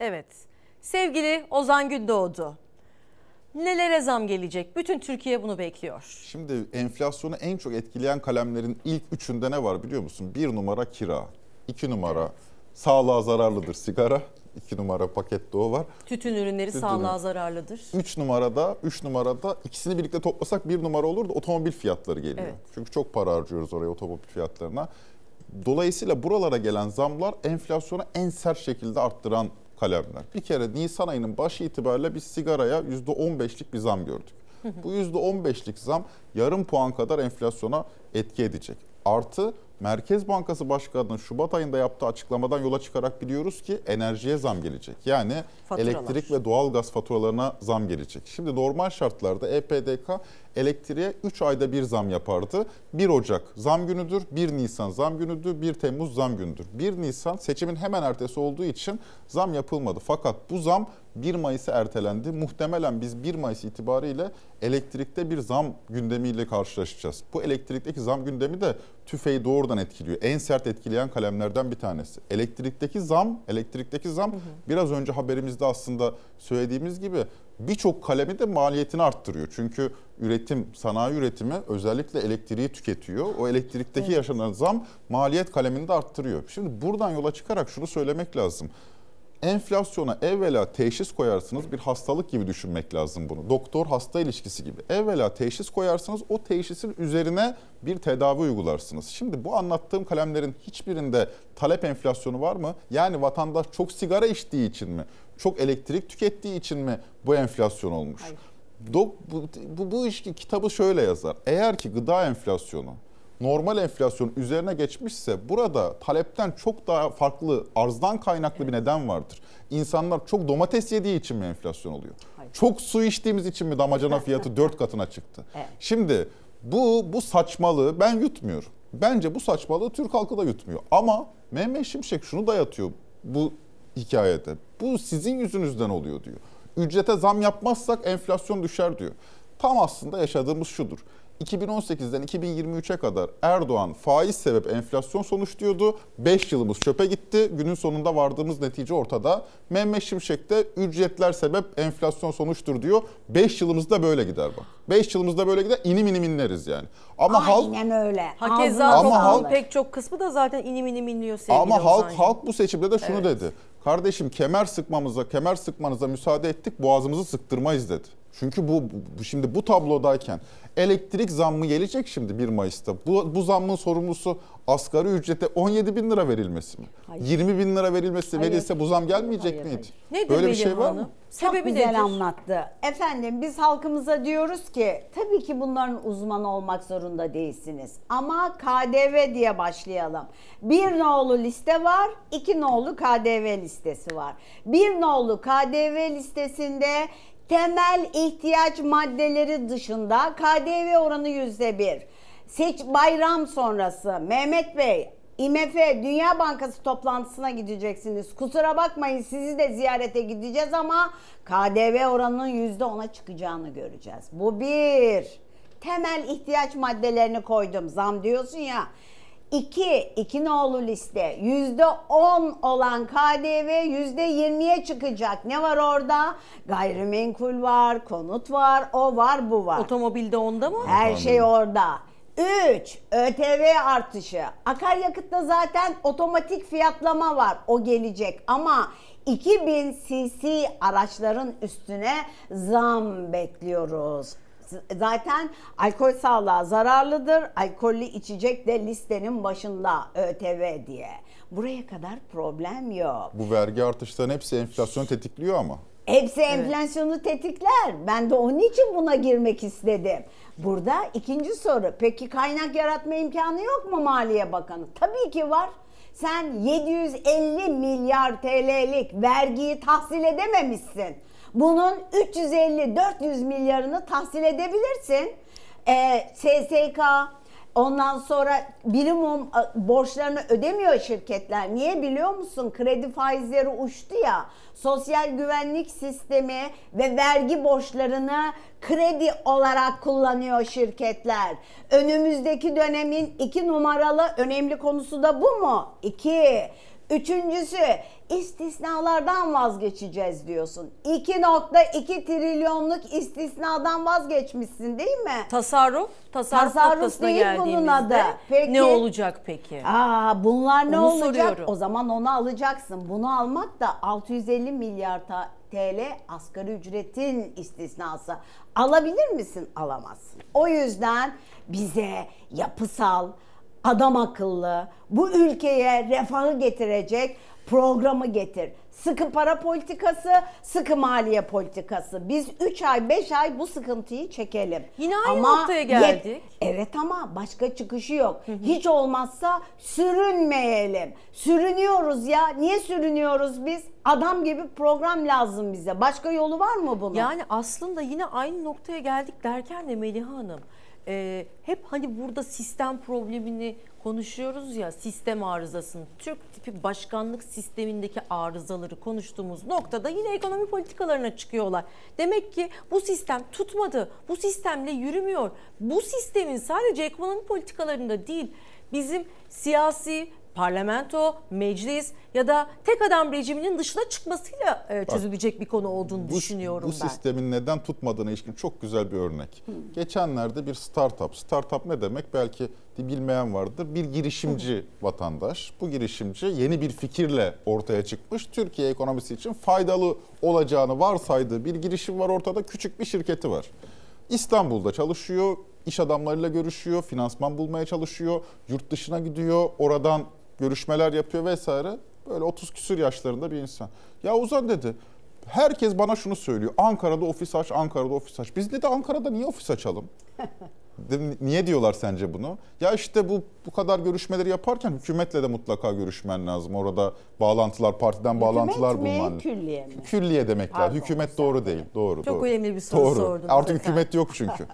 Evet, sevgili Ozan Gündoğdu, nelere zam gelecek? Bütün Türkiye bunu bekliyor. Şimdi enflasyonu en çok etkileyen kalemlerin ilk üçünde ne var biliyor musun? Bir numara kira, iki numara sağlığa zararlıdır sigara, iki numara pakette o var. Tütün ürünleri Tütün sağlığa ürün. zararlıdır. Üç numarada, üç numarada ikisini birlikte toplasak bir numara olur da otomobil fiyatları geliyor. Evet. Çünkü çok para harcıyoruz oraya otomobil fiyatlarına. Dolayısıyla buralara gelen zamlar enflasyonu en sert şekilde arttıran kalemler. Bir kere Nisan ayının başı itibariyle biz sigaraya yüzde on beşlik bir zam gördük. Bu yüzde on beşlik zam yarım puan kadar enflasyona etki edecek. Artı Merkez Bankası Başkanı'nın Şubat ayında yaptığı açıklamadan yola çıkarak biliyoruz ki enerjiye zam gelecek. Yani faturalar, elektrik ve doğalgaz faturalarına zam gelecek. Şimdi normal şartlarda E P D K elektriğe üç ayda bir zam yapardı. bir Ocak zam günüdür, bir Nisan zam günüdür, bir Temmuz zam günüdür. bir Nisan seçimin hemen ertesi olduğu için zam yapılmadı. Fakat bu zam bir Mayıs'a ertelendi. Muhtemelen biz bir Mayıs itibariyle elektrikte bir zam gündemiyle karşılaşacağız. Bu elektrikteki zam gündemi de TÜFE'yi doğrudan etkiliyor. En sert etkileyen kalemlerden bir tanesi. Elektrikteki zam, elektrikteki zam hı hı. biraz önce haberimizde aslında söylediğimiz gibi birçok kalemi de maliyetini arttırıyor. Çünkü üretim, sanayi üretimi özellikle elektriği tüketiyor. O elektrikteki evet. yaşanan zam maliyet kalemini de arttırıyor. Şimdi buradan yola çıkarak şunu söylemek lazım. Enflasyona evvela teşhis koyarsınız, bir hastalık gibi düşünmek lazım bunu. Doktor hasta ilişkisi gibi. Evvela teşhis koyarsınız, o teşhisin üzerine bir tedavi uygularsınız. Şimdi bu anlattığım kalemlerin hiçbirinde talep enflasyonu var mı? Yani vatandaş çok sigara içtiği için mi? Çok elektrik tükettiği için mi bu enflasyon olmuş? Bu, bu, bu iş kitabı şöyle yazar. Eğer ki gıda enflasyonu normal enflasyon üzerine geçmişse burada talepten çok daha farklı, arzdan kaynaklı bir neden vardır. İnsanlar çok domates yediği için mi enflasyon oluyor? Hayır. Çok su içtiğimiz için mi damacana fiyatı dört katına çıktı? Evet. Şimdi bu, bu saçmalığı ben yutmuyorum. Bence bu saçmalığı Türk halkı da yutmuyor. Ama Mehmet Şimşek şunu dayatıyor bu hikayede. Bu sizin yüzünüzden oluyor diyor. Ücrete zam yapmazsak enflasyon düşer diyor. Tam aslında yaşadığımız şudur. iki bin on sekizden iki bin yirmi üçe kadar Erdoğan faiz sebep enflasyon sonuç diyordu. beş yılımız çöpe gitti. Günün sonunda vardığımız netice ortada. Mehmet Şimşek de ücretler sebep enflasyon sonuçtur diyor. beş yılımız da böyle gider bak. beş yılımız da böyle gider. İnim inim inleriz yani. Ama aynen halk, öyle. Hakeza toplumun pek çok kısmı da zaten inim inim inliyor sevgili Ama halk, halk bu seçimde de şunu evet. dedi. Kardeşim kemer sıkmamıza, kemer sıkmanıza müsaade ettik, boğazımızı sıktırmayız dedi. Çünkü bu, bu şimdi bu tablodayken elektrik zammı gelecek şimdi bir Mayıs'ta. Bu, bu zammın sorumlusu asgari ücrete on yedi bin lira verilmesi mi? Hayır. yirmi bin lira verilmesi hayır. verilse bu zam gelmeyecek hayır, miydi? Hayır. Böyle bir şey var mı? Çok Sebebi güzel nedir? Anlattı. Efendim biz halkımıza diyoruz ki tabii ki bunların uzmanı olmak zorunda değilsiniz. Ama K D V diye başlayalım. Bir nolu liste var, iki nolu K D V listesi var. Bir nolu K D V listesinde temel ihtiyaç maddeleri dışında K D V oranı yüzde bir. Seç bayram sonrası Mehmet Bey, I M F, Dünya Bankası toplantısına gideceksiniz. Kusura bakmayın sizi de ziyarete gideceğiz ama K D V oranının yüzde ona çıkacağını göreceğiz. Bu bir. Temel ihtiyaç maddelerini koydum. Zam diyorsun ya. İki, iki nolu liste. Yüzde on olan K D V yüzde yirmiye çıkacak. Ne var orada? Gayrimenkul var, konut var, o var, bu var. Otomobilde onda mı? Her şey orada. Üç, Ö T V artışı. Akaryakıtta zaten otomatik fiyatlama var. O gelecek ama iki bin cc araçların üstüne zam bekliyoruz. Zaten alkol sağlığa zararlıdır. Alkollü içecek de listenin başında Ö T V diye. Buraya kadar problem yok. Bu vergi artışlarının hepsi enflasyonu tetikliyor ama. Hepsi evet. enflasyonu tetikler. Ben de onun için buna girmek istedim. Burada ikinci soru. Peki kaynak yaratma imkanı yok mu Maliye Bakanı? Tabii ki var. Sen yedi yüz elli milyar T L'lik vergiyi tahsil edememişsin. Bunun üç yüz elli dört yüz milyarını tahsil edebilirsin. E, S S K ondan sonra birim borçlarını ödemiyor şirketler. Niye biliyor musun? Kredi faizleri uçtu ya. Sosyal güvenlik sistemi ve vergi borçlarını kredi olarak kullanıyor şirketler. Önümüzdeki dönemin iki numaralı önemli konusu da bu mu? İki. Üçüncüsü istisnalardan vazgeçeceğiz diyorsun. iki nokta iki trilyonluk istisnadan vazgeçmişsin değil mi? Tasarruf, tasarruf, tasarruf değil bunun adı. Peki, ne olacak peki? Aa, bunlar ne onu olacak? Soruyorum. O zaman onu alacaksın. Bunu almak da altı yüz elli milyar T L asgari ücretin istisnası. Alabilir misin? Alamazsın. O yüzden bize yapısal, adam akıllı, bu ülkeye refahı getirecek programı getir. Sıkı para politikası, sıkı maliye politikası. Biz üç ay beş ay bu sıkıntıyı çekelim. Yine aynı ama noktaya geldik. Yet, evet ama başka çıkışı yok. Hı hı. Hiç olmazsa sürünmeyelim. Sürünüyoruz ya. Niye sürünüyoruz biz? Adam gibi program lazım bize. Başka yolu var mı bunun? Yani aslında yine aynı noktaya geldik derken de Meliha Hanım. E, hep hani burada sistem problemini konuşuyoruz ya, sistem arızasını, Türk tipi başkanlık sistemindeki arızaları konuştuğumuz noktada yine ekonomi politikalarına çıkıyorlar. Demek ki bu sistem tutmadı, bu sistemle yürümüyor. Bu sistemin sadece ekonomi politikalarında değil, bizim siyasi, parlamento, meclis ya da tek adam rejiminin dışına çıkmasıyla çözülecek Bak, bir konu olduğunu bu, düşünüyorum bu ben. Bu sistemin neden tutmadığına ilişkin çok güzel bir örnek. Hı. Geçenlerde bir startup, startup ne demek belki de bilmeyen vardır, bir girişimci Hı. vatandaş. Bu girişimci yeni bir fikirle ortaya çıkmış, Türkiye ekonomisi için faydalı olacağını varsaydığı bir girişim var ortada, küçük bir şirketi var. İstanbul'da çalışıyor, iş adamlarıyla görüşüyor, finansman bulmaya çalışıyor, yurt dışına gidiyor, oradan görüşmeler yapıyor vesaire. Böyle otuz küsur yaşlarında bir insan. Ya Ozan dedi, herkes bana şunu söylüyor. Ankara'da ofis aç, Ankara'da ofis aç. Biz de Ankara'da niye ofis açalım? Niye diyorlar sence bunu? Ya işte bu bu kadar görüşmeleri yaparken hükümetle de mutlaka görüşmen lazım. Orada bağlantılar, partiden hükümet bağlantılar mi, bulman lazım. Külliye mi? Külliye demekler. Pardon, hükümet doğru değil. Doğru. Çok doğru. Önemli bir soru doğru. sordum. Artık zaten. Hükümet yok çünkü.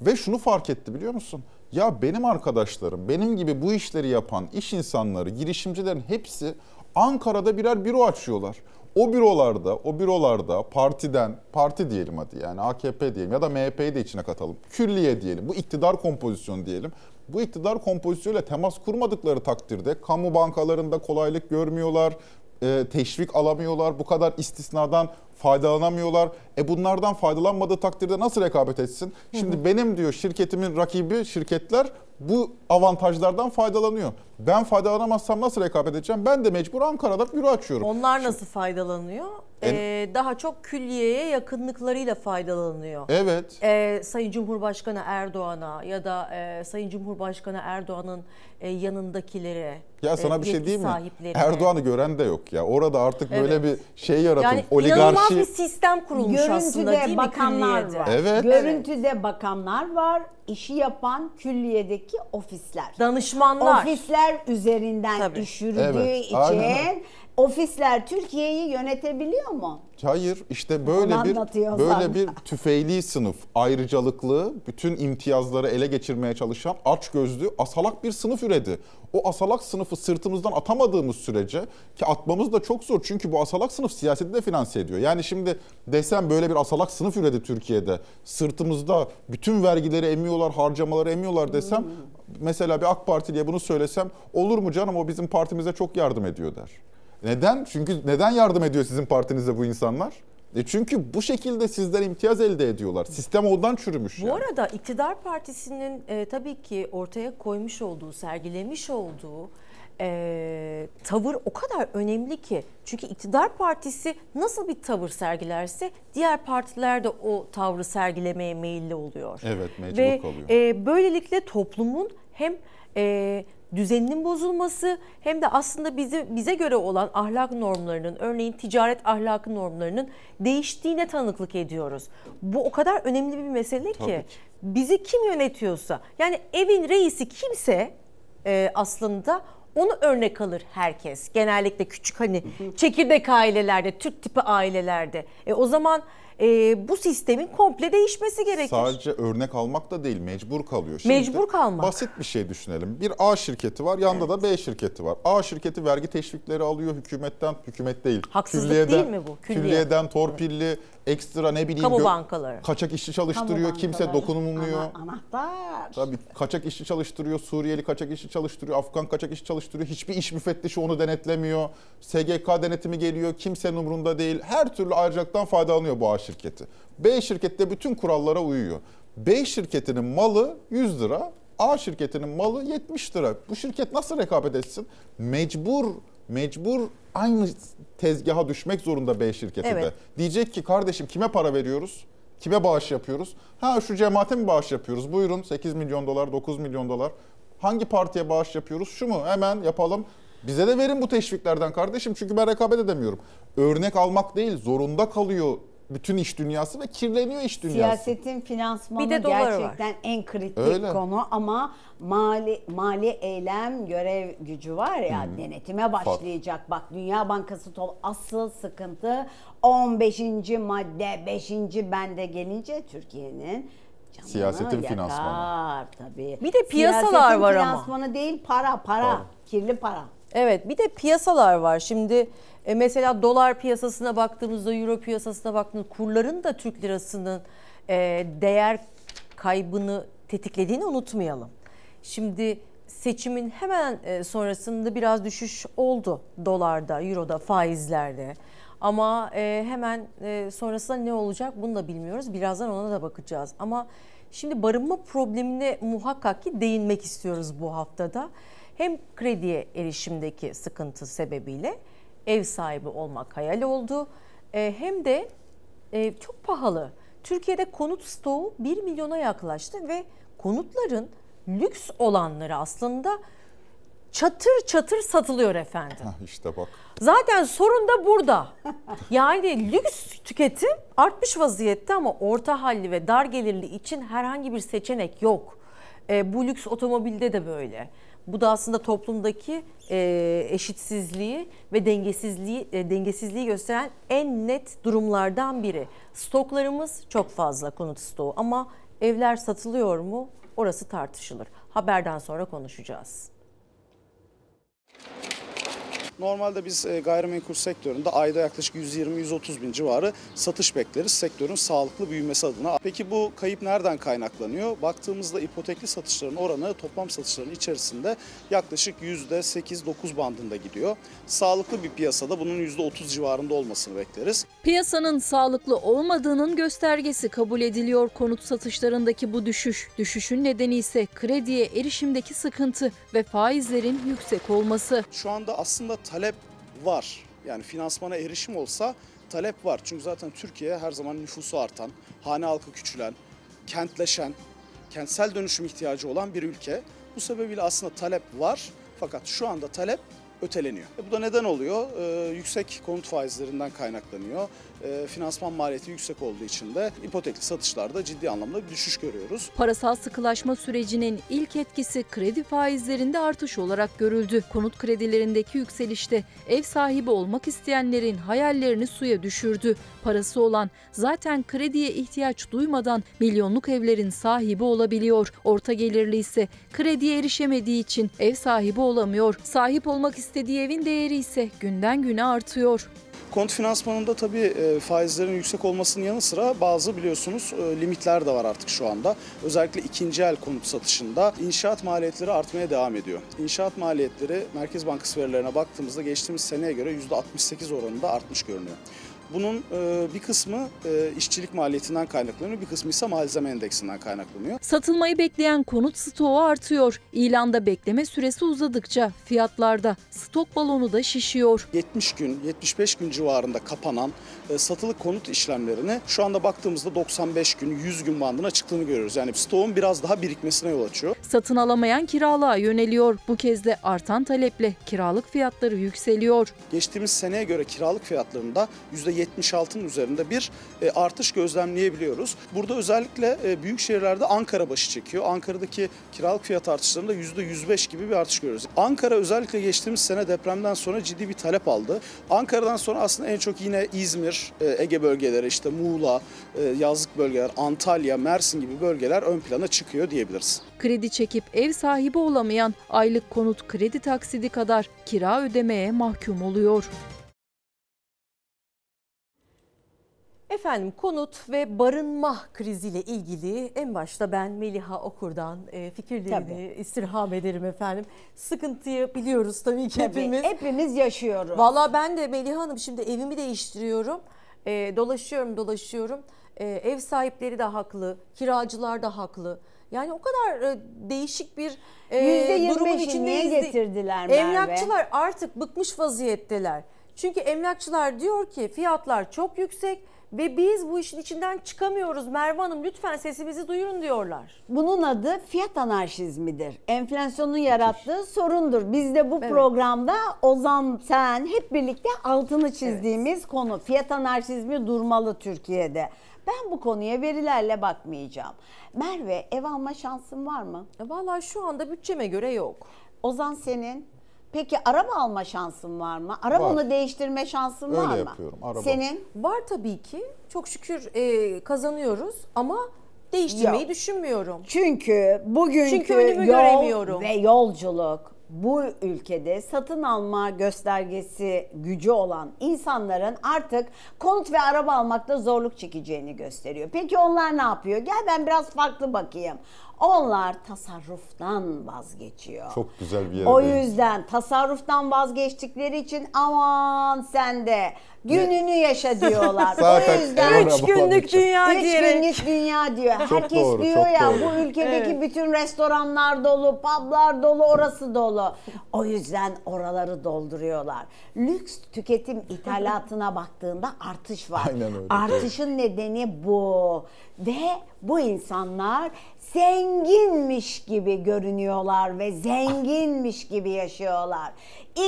Ve şunu fark etti biliyor musun? Ya benim arkadaşlarım, benim gibi bu işleri yapan iş insanları, girişimcilerin hepsi Ankara'da birer büro açıyorlar. O bürolarda, o bürolarda partiden, parti diyelim hadi yani A K P diyelim ya da M H P'yi de içine katalım. Külliye diyelim, bu iktidar kompozisyonu diyelim. Bu iktidar kompozisyonuyla temas kurmadıkları takdirde kamu bankalarında kolaylık görmüyorlar, teşvik alamıyorlar, bu kadar istisnadan faydalanamıyorlar. E bunlardan faydalanmadığı takdirde nasıl rekabet etsin? Şimdi hı hı. benim diyor şirketimin rakibi şirketler bu avantajlardan faydalanıyor. Ben faydalanamazsam nasıl rekabet edeceğim? Ben de mecbur Ankara'da büro açıyorum. Onlar nasıl Şimdi, faydalanıyor? En, ee, daha çok külliyeye yakınlıklarıyla faydalanıyor. Evet. Ee, Sayın Cumhurbaşkanı Erdoğan'a ya da e, Sayın Cumhurbaşkanı Erdoğan'ın e, yanındakilere. Ya sana e, bir şey diyeyim mi? Erdoğan'ı gören de yok ya. Orada artık evet. böyle bir şey yaratın. Yani oligarşi. Bir sistem kurulmuş görüntüde aslında değil mi? Bakanlar var. Evet. Görüntüde evet. bakanlar var. İşi yapan külliyedeki ofisler. Danışmanlar. Ofisler üzerinden Tabii. iş yürüdüğü evet. için Aynen. ofisler Türkiye'yi yönetebiliyor mu? Hayır. İşte böyle Onu bir böyle bir tüfeğli sınıf, ayrıcalıklı, bütün imtiyazları ele geçirmeye çalışan açgözlü, asalak bir sınıf üredi. O asalak sınıfı sırtımızdan atamadığımız sürece ki atmamız da çok zor. Çünkü bu asalak sınıf siyaseti de finanse ediyor. Yani şimdi desem böyle bir asalak sınıf üredi Türkiye'de. Sırtımızda bütün vergileri emiyorlar, harcamaları emiyorlar desem hmm. mesela bir AK Partili'ye bunu söylesem olur mu canım o bizim partimize çok yardım ediyor der. Neden? Çünkü neden yardım ediyor sizin partinizde bu insanlar? E çünkü bu şekilde sizden imtiyaz elde ediyorlar. Sistem ondan çürümüş. Bu yani. Arada iktidar partisinin e, tabii ki ortaya koymuş olduğu, sergilemiş olduğu e, tavır o kadar önemli ki. Çünkü iktidar partisi nasıl bir tavır sergilerse diğer partiler de o tavrı sergilemeye meyilli oluyor. Evet, mecbur Ve, kalıyor. E, böylelikle toplumun hem... E, düzeninin bozulması hem de aslında bizi, bize göre olan ahlak normlarının, örneğin ticaret ahlakı normlarının değiştiğine tanıklık ediyoruz. Bu o kadar önemli bir mesele ki, ki. bizi kim yönetiyorsa, yani evin reisi kimse e, aslında onu örnek alır herkes. Genellikle küçük hani çekirdek ailelerde, Türk tipi ailelerde. E, o zaman... Ee, bu sistemin komple değişmesi gerekir. Sadece örnek almak da değil, mecbur kalıyor. Şimdi mecbur kalmak. Basit bir şey düşünelim. Bir A şirketi var, yanında evet. da B şirketi var. A şirketi vergi teşvikleri alıyor hükümetten, hükümet değil. Haksızlık külliyeden, değil mi bu? Külliye. Külliyeden torpilli, ekstra ne bileyim. Kamu bankaları. Kaçak işçi çalıştırıyor, kimse dokunulmuyor. Ana, anahtar. Tabii kaçak işçi çalıştırıyor, Suriyeli kaçak işçi çalıştırıyor, Afgan kaçak işçi çalıştırıyor. Hiçbir iş müfettişi onu denetlemiyor. S G K denetimi geliyor, kimsenin umurunda değil. Her türlü ayrıcalıktan faydalanıyor bu A şirketi. B şirkette bütün kurallara uyuyor. B şirketinin malı yüz lira, A şirketinin malı yetmiş lira. Bu şirket nasıl rekabet etsin? Mecbur, mecbur aynı tezgaha düşmek zorunda B şirketi evet. de. Diyecek ki kardeşim kime para veriyoruz? Kime bağış yapıyoruz? Ha şu cemaate mi bağış yapıyoruz? Buyurun sekiz milyon dolar, dokuz milyon dolar. Hangi partiye bağış yapıyoruz? Şu mu? Hemen yapalım. Bize de verin bu teşviklerden kardeşim, çünkü ben rekabet edemiyorum. Örnek almak değil, zorunda kalıyor bütün iş dünyası ve kirleniyor iş dünyası. Siyasetin finansmanı gerçekten var. En kritik öyle. Konu ama mali mali eylem görev gücü var ya, hmm. denetime başlayacak. Bak Dünya Bankası asıl sıkıntı on beşinci madde beşinci bende gelince Türkiye'nin canına siyasetin yakar, finansmanı. Tabii. Bir de piyasalar siyasetin var ama. Finansmanı değil, para para var. Kirli para. Evet, bir de piyasalar var. Şimdi e, mesela dolar piyasasına baktığımızda, euro piyasasına baktığımızda kurların da Türk lirasının e, değer kaybını tetiklediğini unutmayalım. Şimdi seçimin hemen e, sonrasında biraz düşüş oldu dolarda, euroda, faizlerde. Ama e, hemen e, sonrasında ne olacak bunu da bilmiyoruz. Birazdan ona da bakacağız. Ama şimdi barınma problemine muhakkak ki değinmek istiyoruz bu haftada. Hem krediye erişimdeki sıkıntı sebebiyle ev sahibi olmak hayal oldu. E, hem de e, çok pahalı. Türkiye'de konut stoğu bir milyona yaklaştı ve konutların lüks olanları aslında çatır çatır satılıyor efendim. Heh, işte bak. Zaten sorun da burada. Yani lüks tüketim artmış vaziyette ama orta halli ve dar gelirli için herhangi bir seçenek yok. E, bu lüks otomobilde de böyle. Bu da aslında toplumdaki e, eşitsizliği ve dengesizliği e, dengesizliği gösteren en net durumlardan biri. Stoklarımız çok fazla, konut stoğu, ama evler satılıyor mu? Orası tartışılır. Haberden sonra konuşacağız. Normalde biz gayrimenkul sektöründe ayda yaklaşık yüz yirmi yüz otuz bin civarı satış bekleriz sektörün sağlıklı büyümesi adına. Peki bu kayıp nereden kaynaklanıyor? Baktığımızda ipotekli satışların oranı toplam satışların içerisinde yaklaşık yüzde sekiz dokuz bandında gidiyor. Sağlıklı bir piyasada bunun yüzde otuz civarında olmasını bekleriz. Piyasanın sağlıklı olmadığının göstergesi kabul ediliyor konut satışlarındaki bu düşüş. Düşüşün nedeni ise krediye erişimdeki sıkıntı ve faizlerin yüksek olması. Şu anda aslında talep var. Yani finansmana erişim olsa talep var. Çünkü zaten Türkiye her zaman nüfusu artan, hane halkı küçülen, kentleşen, kentsel dönüşüm ihtiyacı olan bir ülke. Bu sebebiyle aslında talep var. Fakat şu anda talep öteleniyor. E bu da neden oluyor? Ee, yüksek konut faizlerinden kaynaklanıyor. Ee, finansman maliyeti yüksek olduğu için de ipotekli satışlarda ciddi anlamda bir düşüş görüyoruz. Parasal sıkılaşma sürecinin ilk etkisi kredi faizlerinde artış olarak görüldü. Konut kredilerindeki yükselişte ev sahibi olmak isteyenlerin hayallerini suya düşürdü. Parası olan zaten krediye ihtiyaç duymadan milyonluk evlerin sahibi olabiliyor. Orta gelirli ise krediye erişemediği için ev sahibi olamıyor. Sahip olmak isteyenler İstediği evin değeri ise günden güne artıyor. Konut finansmanında tabii faizlerin yüksek olmasının yanı sıra bazı biliyorsunuz limitler de var artık şu anda. Özellikle ikinci el konut satışında inşaat maliyetleri artmaya devam ediyor. İnşaat maliyetleri Merkez Bankası verilerine baktığımızda geçtiğimiz seneye göre yüzde altmış sekiz oranında artmış görünüyor. Bunun bir kısmı işçilik maliyetinden kaynaklanıyor, bir kısmı ise malzeme endeksinden kaynaklanıyor. Satılmayı bekleyen konut stoğu artıyor. İlanda bekleme süresi uzadıkça fiyatlarda stok balonu da şişiyor. yetmiş gün, yetmiş beş gün civarında kapanan satılı konut işlemlerini şu anda baktığımızda doksan beş gün, yüz gün bandına çıktığını görüyoruz. Yani stoğun biraz daha birikmesine yol açıyor. Satın alamayan kiralığa yöneliyor. Bu kez de artan taleple kiralık fiyatları yükseliyor. Geçtiğimiz seneye göre kiralık fiyatlarında yüzde yetmiş altının üzerinde bir artış gözlemleyebiliyoruz. Burada özellikle büyük şehirlerde Ankara başı çekiyor. Ankara'daki kiralık fiyat artışlarında yüzde yüz beş gibi bir artış görüyoruz. Ankara özellikle geçtiğimiz sene depremden sonra ciddi bir talep aldı. Ankara'dan sonra aslında en çok yine İzmir, Ege bölgeleri, işte Muğla, yazlık bölgeler, Antalya, Mersin gibi bölgeler ön plana çıkıyor diyebiliriz. Kredi çekip ev sahibi olamayan aylık konut kredi taksidi kadar kira ödemeye mahkum oluyor. Efendim, konut ve barınma kriziyle ilgili en başta ben Meliha Okur'dan fikirlerini tabii. istirham ederim efendim. Sıkıntıyı biliyoruz tabii ki tabii, hepimiz. Hepimiz yaşıyoruz. Valla ben de Meliha Hanım şimdi evimi değiştiriyorum, e, dolaşıyorum dolaşıyorum. E, ev sahipleri de haklı, kiracılar da haklı. Yani o kadar değişik bir e, durumun içindeyiz. yüzde yirmi beşi niye getirdiler Merve? Emlakçılar artık bıkmış vaziyetteler. Çünkü emlakçılar diyor ki fiyatlar çok yüksek ve biz bu işin içinden çıkamıyoruz. Merve Hanım lütfen sesimizi duyurun diyorlar. Bunun adı fiyat anarşizmidir. Enflasyonun yarattığı sorundur. Biz de bu evet. programda Ozan sen hep birlikte altını çizdiğimiz evet. konu. Fiyat anarşizmi durmalı Türkiye'de. Ben bu konuya verilerle bakmayacağım. Merve, ev alma şansın var mı? E vallahi şu anda bütçeme göre yok. Ozan senin? Peki araba alma şansın var mı? Arabanı var. Değiştirme şansın Öyle var mı? Öyle yapıyorum. Araba. Senin? Var tabii ki. Çok şükür e, kazanıyoruz ama değiştirmeyi Yok. düşünmüyorum. Çünkü bugünkü Çünkü önümü göremiyorum. Ve yolculuk bu ülkede satın alma göstergesi gücü olan insanların artık konut ve araba almakta zorluk çekeceğini gösteriyor. Peki onlar ne yapıyor? Gel ben biraz farklı bakayım. Onlar tasarruftan vazgeçiyor. Çok güzel bir yer. O yüzden tasarruftan vazgeçtikleri için aman sen de gününü yaşa diyorlar. O yüzden üç günlük dünya diyor. Üç günlük dünya diyor. Herkes doğru, diyor ya doğru. bu ülkedeki evet. bütün restoranlar dolu, publar dolu, orası dolu. O yüzden oraları dolduruyorlar. Lüks tüketim ithalatına baktığında artış var. Aynen öyle. Artışın nedeni bu. Ve bu insanlar zenginmiş gibi görünüyorlar ve zenginmiş gibi yaşıyorlar.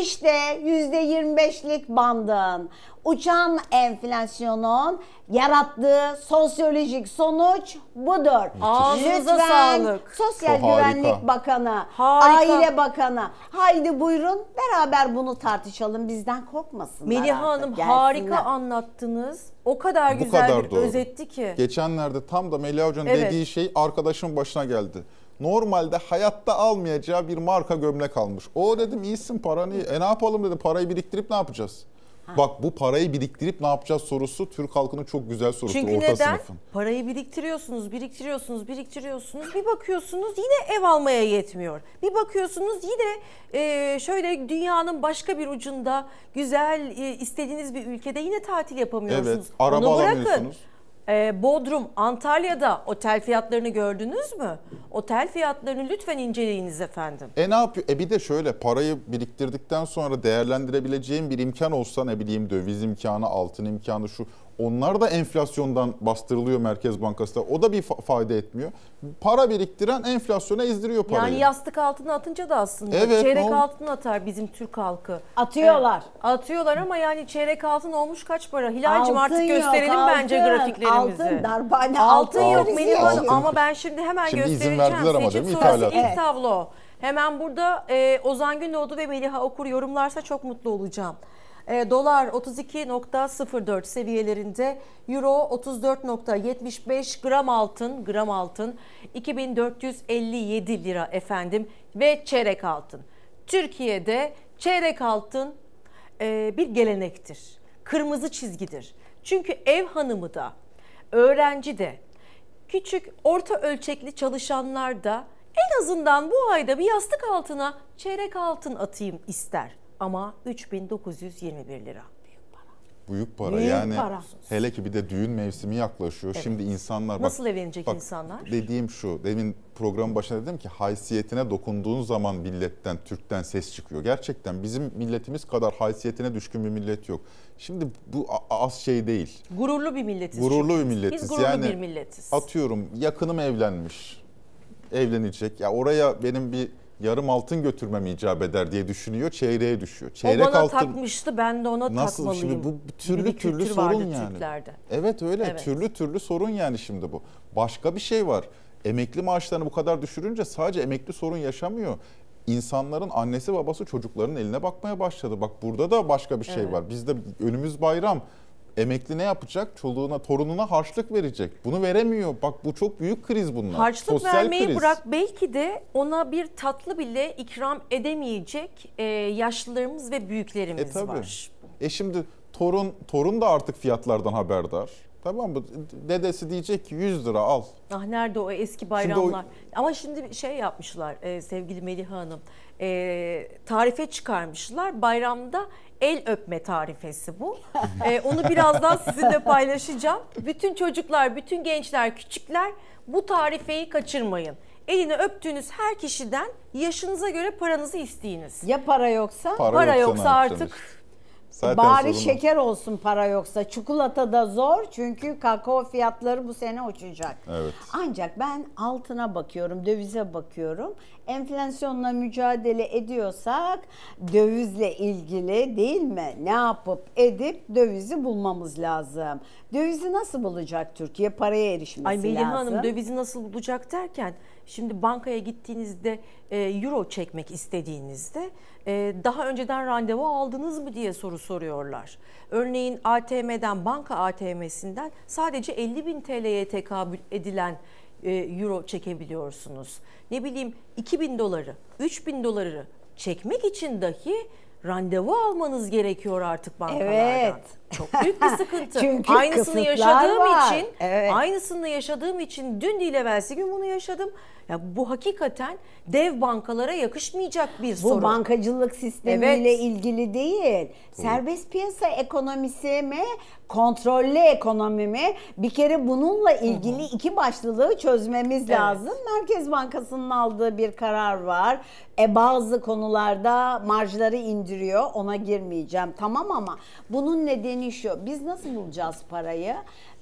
İşte yüzde yirmi beşlik bandın, uçan enflasyonun yarattığı sosyolojik sonuç budur. Ağzınıza Lütfen sağlık. Sosyal Çok Güvenlik harika. Bakanı, harika. Aile Bakanı, haydi buyurun beraber bunu tartışalım, bizden korkmasınlar. Meliha Hanım gelsinler. Harika anlattınız. O kadar Bu güzel kadar bir doğru. özetti ki. Geçenlerde tam da Meliha Hoca'nın evet. dediği şey arkadaşımın başına geldi. Normalde hayatta almayacağı bir marka gömlek almış. O dedim iyisin paranı iyi. E ne yapalım dedi, parayı biriktirip ne yapacağız? Ha. Bak bu parayı biriktirip ne yapacağız sorusu Türk halkının çok güzel sorusu. Çünkü orta neden? Sınıfın. Parayı biriktiriyorsunuz, biriktiriyorsunuz, biriktiriyorsunuz. Bir bakıyorsunuz yine ev almaya yetmiyor. Bir bakıyorsunuz yine e, şöyle dünyanın başka bir ucunda güzel e, istediğiniz bir ülkede yine tatil yapamıyorsunuz. Evet, araba Onu alamıyorsunuz. Bodrum, Antalya'da otel fiyatlarını gördünüz mü? Otel fiyatlarını lütfen inceleyiniz efendim. E ne yapıyor? E bir de şöyle parayı biriktirdikten sonra değerlendirebileceğim bir imkan olsa ne bileyim döviz imkanı, altın imkanı şu. Onlar da enflasyondan bastırılıyor Merkez Bankası'da. O da bir fayda etmiyor. Para biriktiren enflasyona ezdiriyor parayı. Yani yastık altına atınca da aslında evet, çeyrek altına atar bizim Türk halkı. Atıyorlar. Evet, atıyorlar ama yani çeyrek altın olmuş kaç para? Hilal'cim artık yok, gösterelim altın, bence grafiklerimizi. Altın, darbane altın. Altın yok Melih Hanım ama ben şimdi hemen şimdi göstereceğim. Şimdi izin verdiler ama değil mi? İthalat. İlk tablo. Hemen burada e, Ozan Gündoğdu ve Meliha Okur yorumlarsa çok mutlu olacağım. Dolar otuz iki nokta sıfır dört seviyelerinde, euro otuz dört nokta yetmiş beş, gram altın, gram altın iki bin dört yüz elli yedi lira efendim ve çeyrek altın. Türkiye'de çeyrek altın e, bir gelenektir, kırmızı çizgidir. Çünkü ev hanımı da, öğrenci de, küçük orta ölçekli çalışanlar da en azından bu ayda bir yastık altına çeyrek altın atayım ister. Ama üç bin dokuz yüz yirmi bir lira. Büyük para. Büyük para Büyük yani para. Hele ki bir de düğün mevsimi yaklaşıyor. Evet. Şimdi insanlar... Nasıl bak, evlenecek bak, insanlar? Dediğim şu, demin programın başında dedim ki haysiyetine dokunduğun zaman milletten, Türk'ten ses çıkıyor. Gerçekten bizim milletimiz kadar haysiyetine düşkün bir millet yok. Şimdi bu az şey değil. Gururlu bir milletiz. Gururlu çünkü. bir milletiz. Biz gururlu yani, bir milletiz. Atıyorum yakınım evlenmiş, evlenecek. Ya oraya benim bir... yarım altın götürmem icap eder diye düşünüyor, çeyreğe düşüyor. Çeyrek o bana altın... takmıştı, ben de ona nasıl? takmalıyım. Nasıl? Şimdi bu türlü türlü sorun yani. Türklerde. Evet öyle, evet. türlü türlü sorun yani şimdi bu. Başka bir şey var. Emekli maaşlarını bu kadar düşürünce sadece emekli sorun yaşamıyor. İnsanların annesi babası çocukların eline bakmaya başladı. Bak burada da başka bir şey evet. var. Bizde önümüz bayram. Emekli ne yapacak? Çoluğuna, torununa harçlık verecek. Bunu veremiyor. Bak bu çok büyük kriz bunlar. Harçlık Sosyal vermeyi kriz. bırak. Belki de ona bir tatlı bile ikram edemeyecek e, yaşlılarımız ve büyüklerimiz e, var. E şimdi torun torun da artık fiyatlardan haberdar. Tamam mı? Dedesi diyecek ki yüz lira al. Ah nerede o eski bayramlar. Şimdi o... Ama şimdi şey yapmışlar e, sevgili Meliha Hanım. E, tarife çıkarmışlar bayramda. El öpme tarifesi bu. Ee, onu birazdan sizinle paylaşacağım. Bütün çocuklar, bütün gençler, küçükler bu tarifeyi kaçırmayın. Elini öptüğünüz her kişiden yaşınıza göre paranızı isteyiniz. Ya para yoksa? Para, para yoksa, yoksa artık... Zaten bari sorunlar. Şeker olsun para yoksa. Çikolata da zor çünkü kakao fiyatları bu sene uçacak. Evet. Ancak ben altına bakıyorum, dövize bakıyorum. Enflasyonla mücadele ediyorsak dövizle ilgili değil mi? Ne yapıp edip dövizi bulmamız lazım. Dövizi nasıl bulacak Türkiye? Paraya erişmesi lazım. Ay Meliha Hanım, dövizi nasıl bulacak derken... Şimdi bankaya gittiğinizde euro çekmek istediğinizde daha önceden randevu aldınız mı diye soru soruyorlar. Örneğin A T M'den, banka A T M'sinden sadece elli bin T L'ye tekabül edilen euro çekebiliyorsunuz. Ne bileyim iki bin doları, üç bin doları çekmek için dahi randevu almanız gerekiyor artık bankalardan. Evet. Çok büyük bir sıkıntı. Çünkü aynısını yaşadığım var. için, evet. aynısını yaşadığım için dün değil evvelsi gün bunu yaşadım. Ya bu hakikaten dev bankalara yakışmayacak bir bu sorun. Bu bankacılık sistemiyle evet. ilgili değil. Serbest piyasa ekonomisi mi, kontrollü ekonomi mi? Bir kere bununla ilgili iki başlılığı çözmemiz evet. lazım. Merkez Bankası'nın aldığı bir karar var. E bazı konularda marjları indiriyor. Ona girmeyeceğim. Tamam ama bunun nedeni şu. Biz nasıl bulacağız parayı?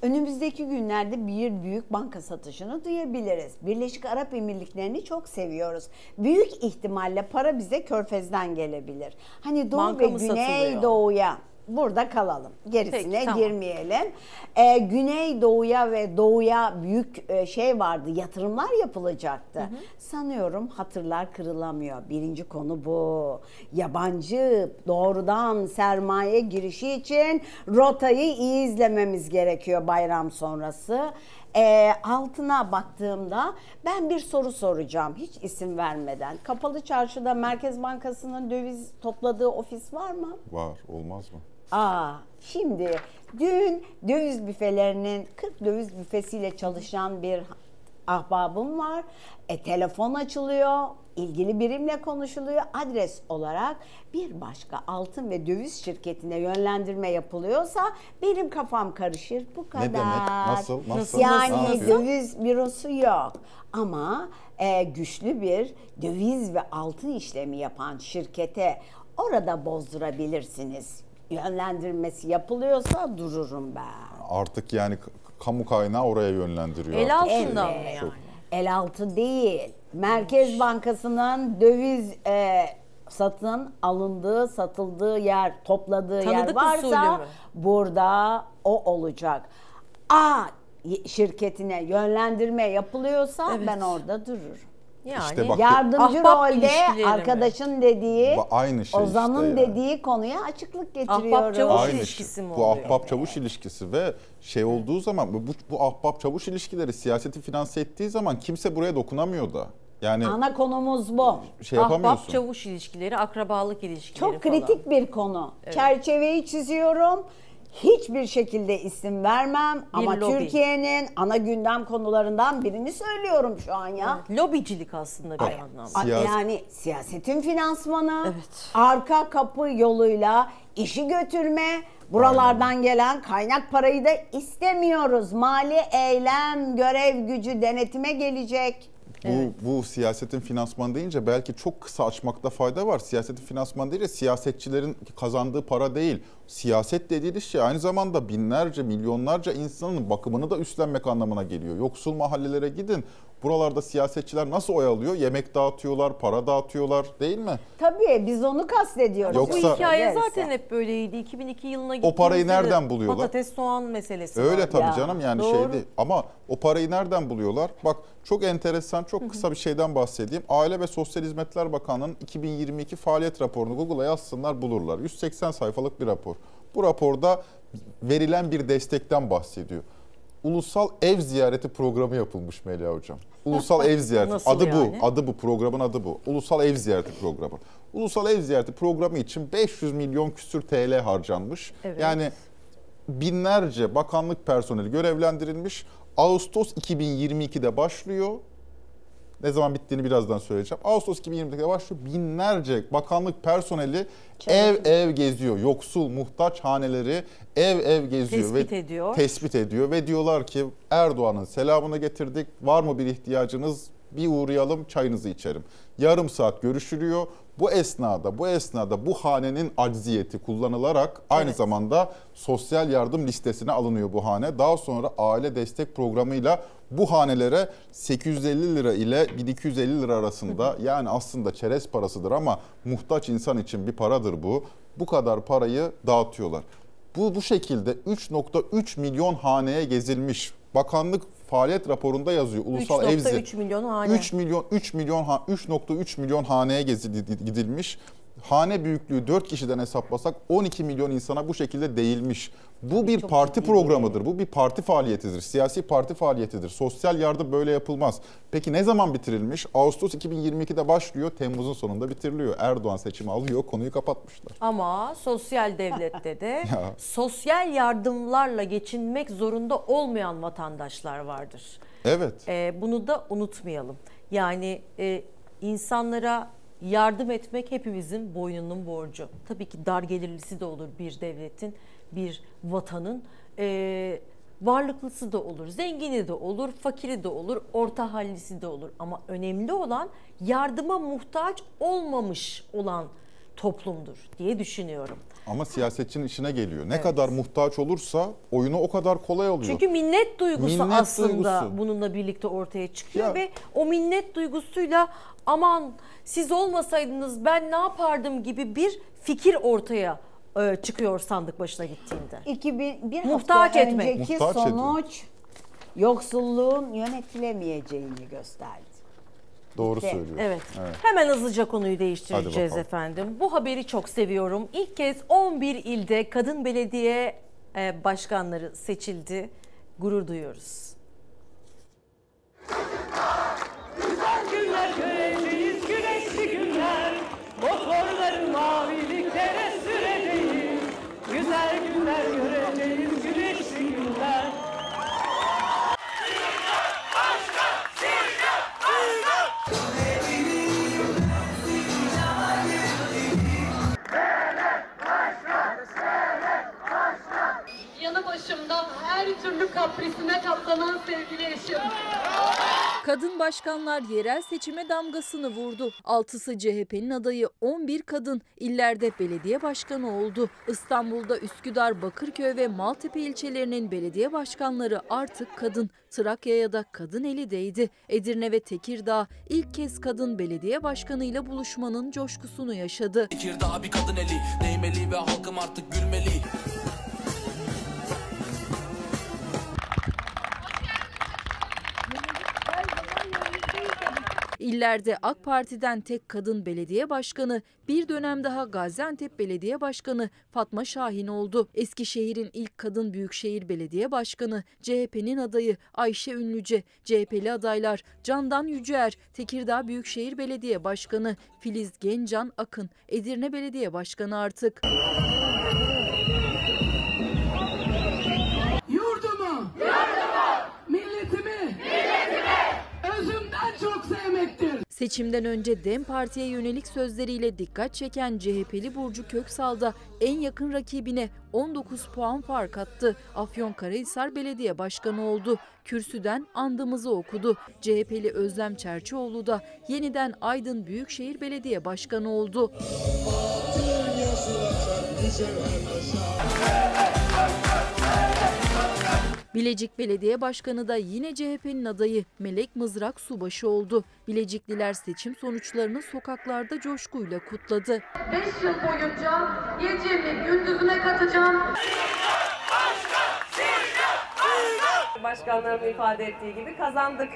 Önümüzdeki günlerde bir büyük banka satışını duyabiliriz. Birleşik Arap Emirlikleri'ni çok seviyoruz. Büyük ihtimalle para bize Körfez'den gelebilir. Hani Doğu banka ve Güneydoğu'ya burada kalalım. Gerisine Peki, girmeyelim. Tamam. Ee, Güneydoğu'ya ve Doğu'ya büyük şey vardı. Yatırımlar yapılacaktı. Hı hı. Sanıyorum hatırlar kırılamıyor. Birinci konu bu. Yabancı doğrudan sermaye girişi için rotayı iyi izlememiz gerekiyor bayram sonrası. E, altına baktığımda ben bir soru soracağım hiç isim vermeden. Kapalı Çarşı'da Merkez Bankası'nın döviz topladığı ofis var mı? Var, olmaz mı? Aa, şimdi dün döviz büfelerinin kırk döviz büfesiyle çalışan bir ahbabım var. E, telefon açılıyor, ilgili birimle konuşuluyor. Adres olarak bir başka altın ve döviz şirketine yönlendirme yapılıyorsa benim kafam karışır. Bu kadar. Ne demek? Nasıl? Nasıl? Yani nasıl? Döviz bürosu yok. Ama e, güçlü bir döviz ve altın işlemi yapan şirkete orada bozdurabilirsiniz. Yönlendirmesi yapılıyorsa dururum ben. Artık yani kamu kaynağı oraya yönlendiriyor. El altından mı yani? El altı değil. Merkez Bankası'nın döviz e, satın alındığı, satıldığı yer, topladığı Tanıdık yer varsa burada o olacak. A şirketine yönlendirme yapılıyorsa evet. ben orada dururum. Yani işte bak, yardımcı rolde arkadaşın mi? dediği, şey Ozan'ın işte dediği yani. konuya açıklık getiriyoruz. Ahbap çavuş aynı ilişkisi mi bu oluyor? Bu ahbap çavuş evet. ilişkisi ve şey olduğu zaman bu, bu ahbap çavuş ilişkileri siyaseti finanse ettiği zaman kimse buraya dokunamıyor da. Yani ana konumuz bu. Şey ahbap çavuş ilişkileri, akrabalık ilişkileri Çok falan. kritik bir konu. Evet. Çerçeveyi çiziyorum. Hiçbir şekilde isim vermem bir ama Türkiye'nin ana gündem konularından birini söylüyorum şu an ya. Evet, lobicilik aslında bir anlamda. Siyas- yani siyasetin finansmanı, evet. arka kapı yoluyla işi götürme, buralardan Aynen. gelen kaynak parayı da istemiyoruz. Mali eylem, görev gücü denetime gelecek. Bu, evet. bu siyasetin finansmanı deyince belki çok kısa açmakta fayda var. Siyasetin finansmanı deyince siyasetçilerin kazandığı para değil. Siyaset dediği şey aynı zamanda binlerce, milyonlarca insanın bakımını da üstlenmek anlamına geliyor. Yoksul mahallelere gidin. Buralarda siyasetçiler nasıl oyalıyor? Yemek dağıtıyorlar, para dağıtıyorlar değil mi? Tabii biz onu kastediyoruz. Yoksa, bu hikaye zaten hep böyleydi. iki bin iki yılına gittiğimizde o parayı nereden buluyorlar? Patates soğan meselesi. Öyle var. tabii ya, canım yani doğru. şeydi. Ama o parayı nereden buluyorlar? Bak çok enteresan, çok kısa bir şeyden bahsedeyim. Aile ve Sosyal Hizmetler Bakanlığı'nın iki bin yirmi iki faaliyet raporunu Google'a yazsınlar bulurlar. yüz seksen sayfalık bir rapor. Bu raporda verilen bir destekten bahsediyor. Ulusal Ev Ziyareti programı yapılmış Meliha Hocam. Ulusal Ev Ziyareti Nasıl adı yani? bu. Adı bu programın adı bu. Ulusal Ev Ziyareti programı. Ulusal Ev Ziyareti programı için beş yüz milyon küsür T L harcanmış. Evet. Yani binlerce bakanlık personeli görevlendirilmiş. Ağustos iki bin yirmi iki'de başlıyor. Ne zaman bittiğini birazdan söyleyeceğim. Ağustos iki bin yirmi iki'de başlıyor. Binlerce bakanlık personeli Çalışın. ev ev geziyor. Yoksul, muhtaç haneleri ev ev geziyor. Tespit ve ediyor. Tespit ediyor ve diyorlar ki Erdoğan'ın selamını getirdik. Var mı bir ihtiyacınız? Bir uğrayalım, çayınızı içerim. Yarım saat görüşülüyor. bu esnada bu esnada bu hanenin acziyeti kullanılarak aynı evet. zamanda sosyal yardım listesine alınıyor bu hane. Daha sonra aile destek programıyla bu hanelere sekiz yüz elli lira ile bin iki yüz elli lira arasında, yani aslında çerez parasıdır ama muhtaç insan için bir paradır bu. Bu kadar parayı dağıtıyorlar. Bu, bu şekilde üç nokta üç milyon haneye gezilmiş. Bakanlık faaliyet raporunda yazıyor. Ulusal Evzi. üç nokta üç milyon hane. üç nokta üç milyon haneye gidilmiş. Hane büyüklüğü dört kişiden hesaplasak on iki milyon insana bu şekilde değilmiş. Bu bir çok parti programıdır. Bu bir parti faaliyetidir. Siyasi parti faaliyetidir. Sosyal yardım böyle yapılmaz. Peki ne zaman bitirilmiş? Ağustos iki bin yirmi iki'de başlıyor. Temmuz'un sonunda bitiriliyor. Erdoğan seçimi alıyor. Konuyu kapatmışlar. Ama sosyal devlette de ya. sosyal yardımlarla geçinmek zorunda olmayan vatandaşlar vardır. Evet. Ee, bunu da unutmayalım. Yani e, insanlara yardım etmek hepimizin boynunun borcu. Tabii ki dar gelirlisi de olur bir devletin, bir vatanın. Ee, varlıklısı da olur, zengini de olur, fakiri de olur, orta hallisi de olur. Ama önemli olan yardıma muhtaç olmamış olan toplumdur diye düşünüyorum. Ama siyasetçinin işine geliyor. Ne evet. kadar muhtaç olursa oyunu o kadar kolay oluyor. Çünkü minnet duygusu minnet aslında duygusu. bununla birlikte ortaya çıkıyor ya. Ve o minnet duygusuyla aman siz olmasaydınız ben ne yapardım gibi bir fikir ortaya e, çıkıyor sandık başına gittiğinde. İki bir, bir muhtaç etmek. Önceki muhtaç sonuç ediyor. Yoksulluğun yönetilemeyeceğini gösterdi. Doğru söylüyorsun. Evet. evet. Hemen hızlıca konuyu değiştireceğiz efendim. Bu haberi çok seviyorum. İlk kez on bir ilde kadın belediye başkanları seçildi. Gurur duyuyoruz. Çocuklar, güzel günler göreceğiz, güneşli günler. Motorların maviliklere süreceğiz. Güzel günler göreceğiz, güneşli günler. Her türlü kaprisine katlanan sevgili eşim. Kadın başkanlar yerel seçime damgasını vurdu. altısı C H P'nin adayı on bir kadın illerde belediye başkanı oldu. İstanbul'da Üsküdar, Bakırköy ve Maltepe ilçelerinin belediye başkanları artık kadın. Trakya'ya da kadın eli değdi. Edirne ve Tekirdağ ilk kez kadın belediye başkanıyla buluşmanın coşkusunu yaşadı. Tekirdağ bir kadın eli, değmeli ve halkım artık gülmeli. İllerde AK Parti'den tek kadın belediye başkanı, bir dönem daha Gaziantep Belediye Başkanı Fatma Şahin oldu. Eskişehir'in ilk kadın büyükşehir belediye başkanı, C H P'nin adayı Ayşe Ünlüce, C H P'li adaylar Candan Yüceer, Tekirdağ Büyükşehir Belediye Başkanı Filiz Gencan Akın, Edirne Belediye Başkanı artık. Yurdumu, yurdumu, milletimi, milletimi özümden çok sevmektir. Seçimden önce DEM Parti'ye yönelik sözleriyle dikkat çeken C H P'li Burcu Köksal da en yakın rakibine on dokuz puan fark attı. Afyonkarahisar Belediye Başkanı oldu. Kürsüden andımızı okudu. C H P'li Özlem Çerçioğlu da yeniden Aydın Büyükşehir Belediye Başkanı oldu. Bilecik Belediye Başkanı da yine C H P'nin adayı Melek Mızrak Subaşı oldu. Bilecikliler seçim sonuçlarını sokaklarda coşkuyla kutladı. beş yıl boyunca gecemi gündüzüme katacağım. Başkanlarımın ifade ettiği gibi kazandık.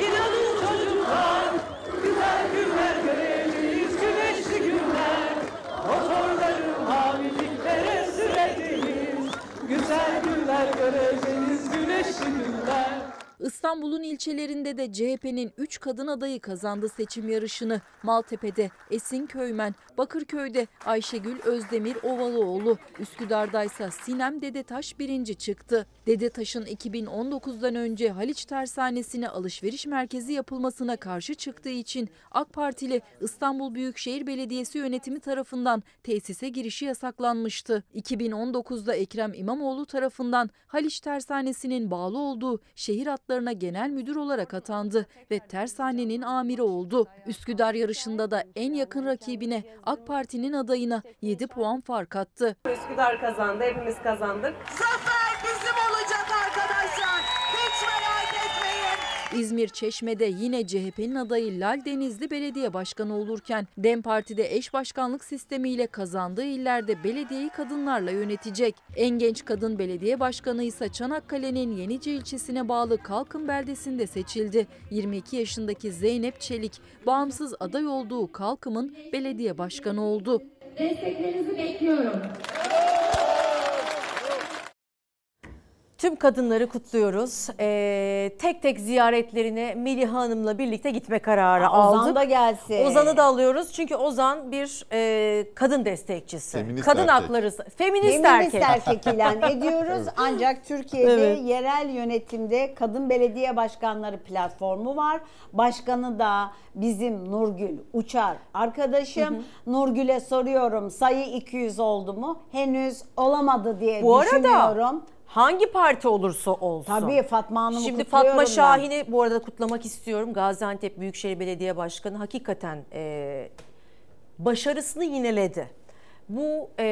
İnanın çocuklar, güzel günler göreceğiz, güneşli günler. Motorların haviliklere süreceğiz, güzel günler göreceğiz, güneşli günler. İstanbul'un ilçelerinde de C H P'nin üç kadın adayı kazandı seçim yarışını. Maltepe'de Esin Köymen, Bakırköy'de Ayşegül Özdemir Ovalıoğlu, Üsküdar'daysa Sinem Dedetaş birinci çıktı. Dedetaş'ın iki bin on dokuz'dan önce Haliç Tersanesi'ne alışveriş merkezi yapılmasına karşı çıktığı için AK Partili İstanbul Büyükşehir Belediyesi yönetimi tarafından tesise girişi yasaklanmıştı. iki bin on dokuz'da Ekrem İmamoğlu tarafından Haliç Tersanesi'nin bağlı olduğu şehir hattı Hatlarına genel müdür olarak atandı ve tersanenin amiri oldu. Üsküdar yarışında da en yakın rakibine, AK Parti'nin adayına yedi puan fark attı. Üsküdar kazandı, hepimiz kazandık. Zafer bizim olacak arkadaşlar. Hiç merak etmeyin. İzmir Çeşme'de yine C H P'nin adayı Lale Denizli belediye başkanı olurken DEM Parti'de eş başkanlık sistemiyle kazandığı illerde belediyeyi kadınlarla yönetecek. En genç kadın belediye başkanı ise Çanakkale'nin Yenice ilçesine bağlı Kalkın beldesinde seçildi. yirmi iki yaşındaki Zeynep Çelik bağımsız aday olduğu Kalkın'ın belediye başkanı oldu. Desteklerinizi bekliyorum. Tüm kadınları kutluyoruz. Ee, tek tek ziyaretlerine Meliha Hanım'la birlikte gitme kararı Aa, aldık. Ozan da gelsin. Ozan'ı da alıyoruz çünkü Ozan bir e, kadın destekçisi. Feminist kadın erkek. hakları, feminist, feminist erkek. Feminist erkek ilan ediyoruz. Evet. Ancak Türkiye'de evet. yerel yönetimde kadın belediye başkanları platformu var. Başkanı da bizim Nurgül Uçar arkadaşım. Nurgül'e soruyorum, sayı iki yüz oldu mu? Henüz olamadı diye Bu düşünüyorum. Arada, hangi parti olursa olsun. Tabii Fatma Hanım'ı Şimdi Fatma Şahin'i bu arada kutlamak istiyorum. Gaziantep Büyükşehir Belediye Başkanı hakikaten e, başarısını yineledi. Bu e,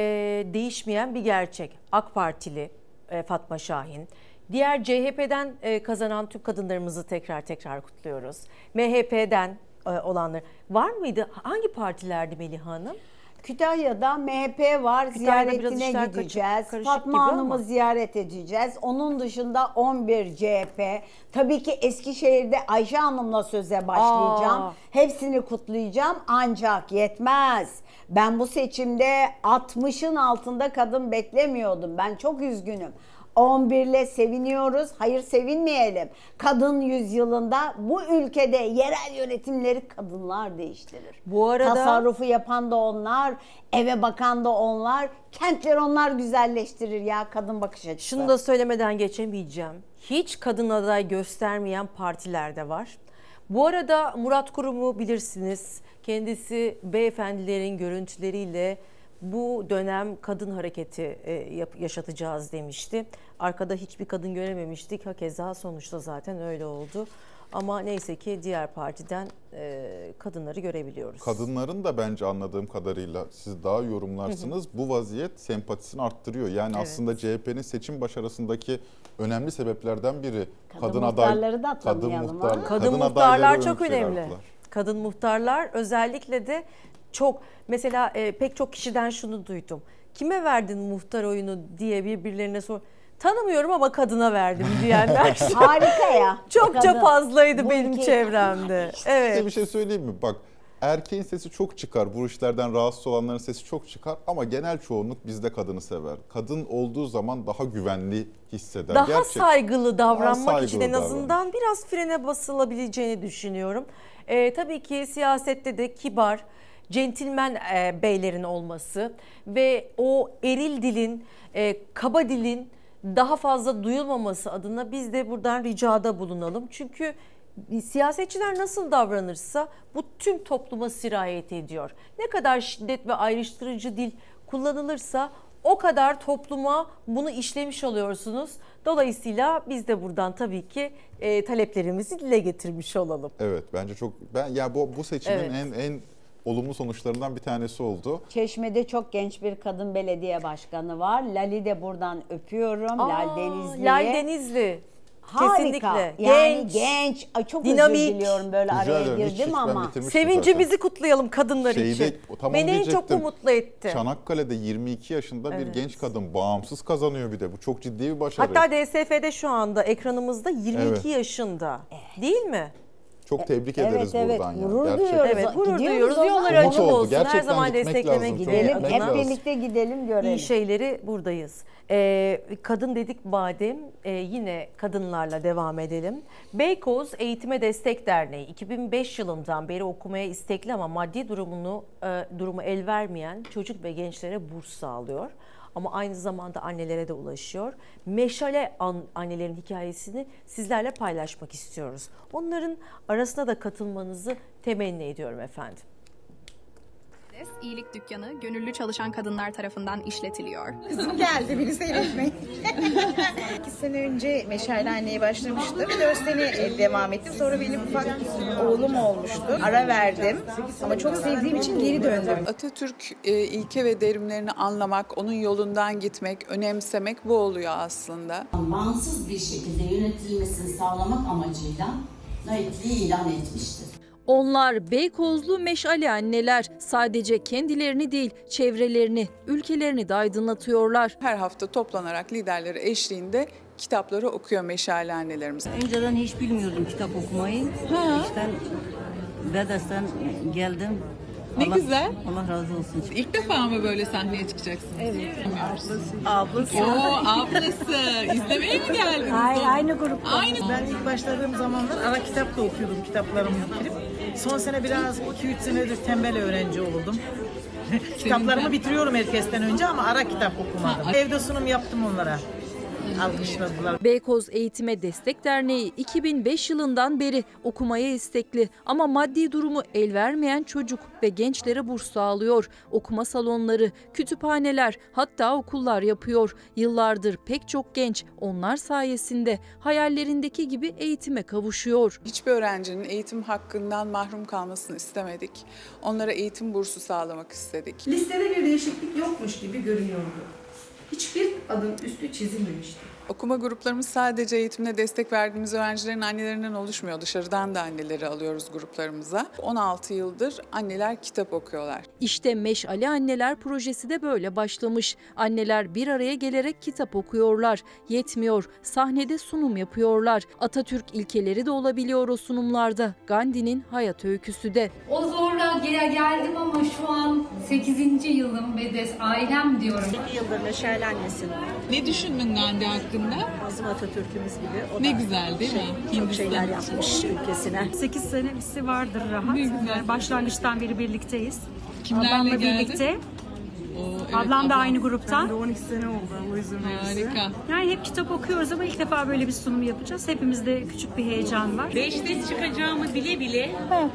değişmeyen bir gerçek. AK Partili e, Fatma Şahin. Diğer C H P'den e, kazanan tüm kadınlarımızı tekrar tekrar kutluyoruz. M H P'den e, olanlar. Var mıydı? Hangi partilerdi Meliha Hanım? Kütahya'da M H P var, Kütahya'da ziyaretine gideceğiz. Karışık, Fatma Hanım'ı ziyaret edeceğiz. Onun dışında on bir C H P. Tabii ki Eskişehir'de Ayşe Hanım'la söze başlayacağım. Aa. Hepsini kutlayacağım ancak yetmez. Ben bu seçimde altmışın altında kadın beklemiyordum. Ben çok üzgünüm. on birle seviniyoruz. Hayır, sevinmeyelim. Kadın yüzyılında bu ülkede yerel yönetimleri kadınlar değiştirir. Bu arada tasarrufu yapan da onlar, eve bakan da onlar, kentler onlar güzelleştirir ya, kadın bakış açısı. Şunu da söylemeden geçemeyeceğim. Hiç kadın aday göstermeyen partiler de var. Bu arada Murat Kurum'u bilirsiniz. Kendisi beyefendilerin görüntüleriyle bu dönem kadın hareketi yaşatacağız demişti. Arkada hiçbir kadın görememiştik. Hakeza sonuçta zaten öyle oldu. Ama neyse ki diğer partiden kadınları görebiliyoruz. Kadınların da bence anladığım kadarıyla, siz daha yorumlarsınız, hı hı. bu vaziyet sempatisini arttırıyor. Yani evet. aslında C H P'nin seçim başarısındaki önemli sebeplerden biri kadın, kadın adayları da kadın, muhtar, kadın, kadın muhtarlar çok önemli. Arttılar. Kadın muhtarlar özellikle de çok, mesela e, pek çok kişiden şunu duydum. Kime verdin muhtar oyunu diye birbirlerine sor. Tanımıyorum ama kadına verdim diyenler. Harika ya. Çokça fazlaydı bu benim çevremde. Evet. Size bir şey söyleyeyim mi? Bak, erkeğin sesi çok çıkar. Bu işlerden rahatsız olanların sesi çok çıkar. Ama genel çoğunluk bizde kadını sever. Kadın olduğu zaman daha güvenli hisseder. Daha Gerçek, saygılı davranmak daha için en azından davranır. Biraz frene basılabileceğini düşünüyorum. E, tabii ki siyasette de kibar, centilmen e, beylerin olması ve o eril dilin, e, kaba dilin daha fazla duyulmaması adına biz de buradan ricada bulunalım. Çünkü siyasetçiler nasıl davranırsa bu tüm topluma sirayet ediyor. Ne kadar şiddet ve ayrıştırıcı dil kullanılırsa o kadar topluma bunu işlemiş oluyorsunuz. Dolayısıyla biz de buradan tabii ki e, taleplerimizi dile getirmiş olalım. Evet, bence çok, ben ya bu bu seçimin evet. en en olumlu sonuçlarından bir tanesi oldu. Çeşme'de çok genç bir kadın belediye başkanı var. Lali de buradan öpüyorum. Aa, Lale Denizli'ye. Lale Denizli. Harika. Kesinlikle. Yani genç. genç. Ay, çok dinamik. Özür diliyorum, böyle Rica araya ederim. girdim hiç, ama. Sevincimizi zaten. kutlayalım kadınlar Şeyde, için. Beni en çok bu mutlu etti. Çanakkale'de yirmi iki yaşında evet. bir genç kadın bağımsız kazanıyor bir de. Bu çok ciddi bir başarı. Hatta D S F'de şu anda ekranımızda yirmi iki evet. yaşında. Değil mi? Çok tebrik evet, ederiz evet, buradan. Evet, gurur yani. duyuyoruz. Evet, gurur duyuyoruz. Yolları açık olsun. Gerçekten her zaman destekleme gidelim. Hep lazım. birlikte gidelim, görelim. İyi şeyleri buradayız. Ee, kadın dedik badem, ee, yine kadınlarla devam edelim. Beykoz Eğitime Destek Derneği iki bin beş yılından beri okumaya istekli ama maddi durumunu e, durumu el vermeyen çocuk ve gençlere burs sağlıyor. Ama aynı zamanda annelere de ulaşıyor. Meşale an, annelerin hikayesini sizlerle paylaşmak istiyoruz. Onların arasına da katılmanızı temenni ediyorum efendim. İyilik dükkanı gönüllü çalışan kadınlar tarafından işletiliyor. Kızım geldi, beni seyretmeyin. İki sene önce meşale anneye başlamıştım. Dört sene devam ettim. Sonra benim ufak oğlum olmuştu. Ara verdim ama çok sevdiğim için geri döndüm. Atatürk ilke ve devrimlerini anlamak, onun yolundan gitmek, önemsemek bu oluyor aslında. Bağımsız bir şekilde yönetilmesini sağlamak amacıyla laikliği ilan etmiştir. Onlar Beykozlu meşale anneler sadece kendilerini değil çevrelerini, ülkelerini de aydınlatıyorlar. Her hafta toplanarak liderleri eşliğinde kitapları okuyor meşale annelerimiz. Önceden hiç bilmiyordum kitap okumayı. Ha. İşten, Bedesten geldim. Ne Allah, güzel. Allah razı olsun. İlk defa mı böyle sahneye çıkacaksın? Evet. Ablası. Ablası. Oo, ablası. İzlemeye mi geldiniz? Hayır, aynı grupta. Aynı. Ben ilk başladığım zamanlar ara kitap da okuyordum, kitaplarımı bitirip. Son sene biraz iki üç senedir tembel öğrenci oldum. Kitaplarımı bitiriyorum herkesten önce ama ara kitap okumadım. Evde sunum yaptım onlara. Alkışladılar. Beykoz Eğitime Destek Derneği iki bin beş yılından beri okumaya istekli ama maddi durumu el vermeyen çocuk ve gençlere burs sağlıyor. Okuma salonları, kütüphaneler, hatta okullar yapıyor. Yıllardır pek çok genç onlar sayesinde hayallerindeki gibi eğitime kavuşuyor. Hiçbir öğrencinin eğitim hakkından mahrum kalmasını istemedik. Onlara eğitim bursu sağlamak istedik. Listede bir değişiklik yokmuş gibi görünüyordu. Hiçbir adım üstü çizilmemişti. Okuma gruplarımız sadece eğitimde destek verdiğimiz öğrencilerin annelerinden oluşmuyor. Dışarıdan da anneleri alıyoruz gruplarımıza. on altı yıldır anneler kitap okuyorlar. İşte Meşale Anneler projesi de böyle başlamış. Anneler bir araya gelerek kitap okuyorlar. Yetmiyor. Sahnede sunum yapıyorlar. Atatürk ilkeleri de olabiliyor o sunumlarda. Gandhi'nin hayat öyküsü de. O zorla geri geldim ama şu an sekizinci yılım ve de ailem diyorum. iki yıldır Meşale Annesi'nin. Ne düşündün Gandhi hakkında? Bizim Atatürk'ümüz gibi. O ne güzel değil şey, mi? Çok Hindistan şeyler yapmış ülkesine. sekiz senesi vardır rahat. Yani başlangıçtan beri birlikteyiz. Kimlerle Ablamla geldi? birlikte. O, evet, ablam ablam da aynı gruptan. Ben de on iki sene oldu. Allah izin verirse. Harika. Yani hep kitap okuyoruz ama ilk defa böyle bir sunum yapacağız. Hepimizde küçük bir heyecan var. Beşte çıkacağımı bile bile... Ha.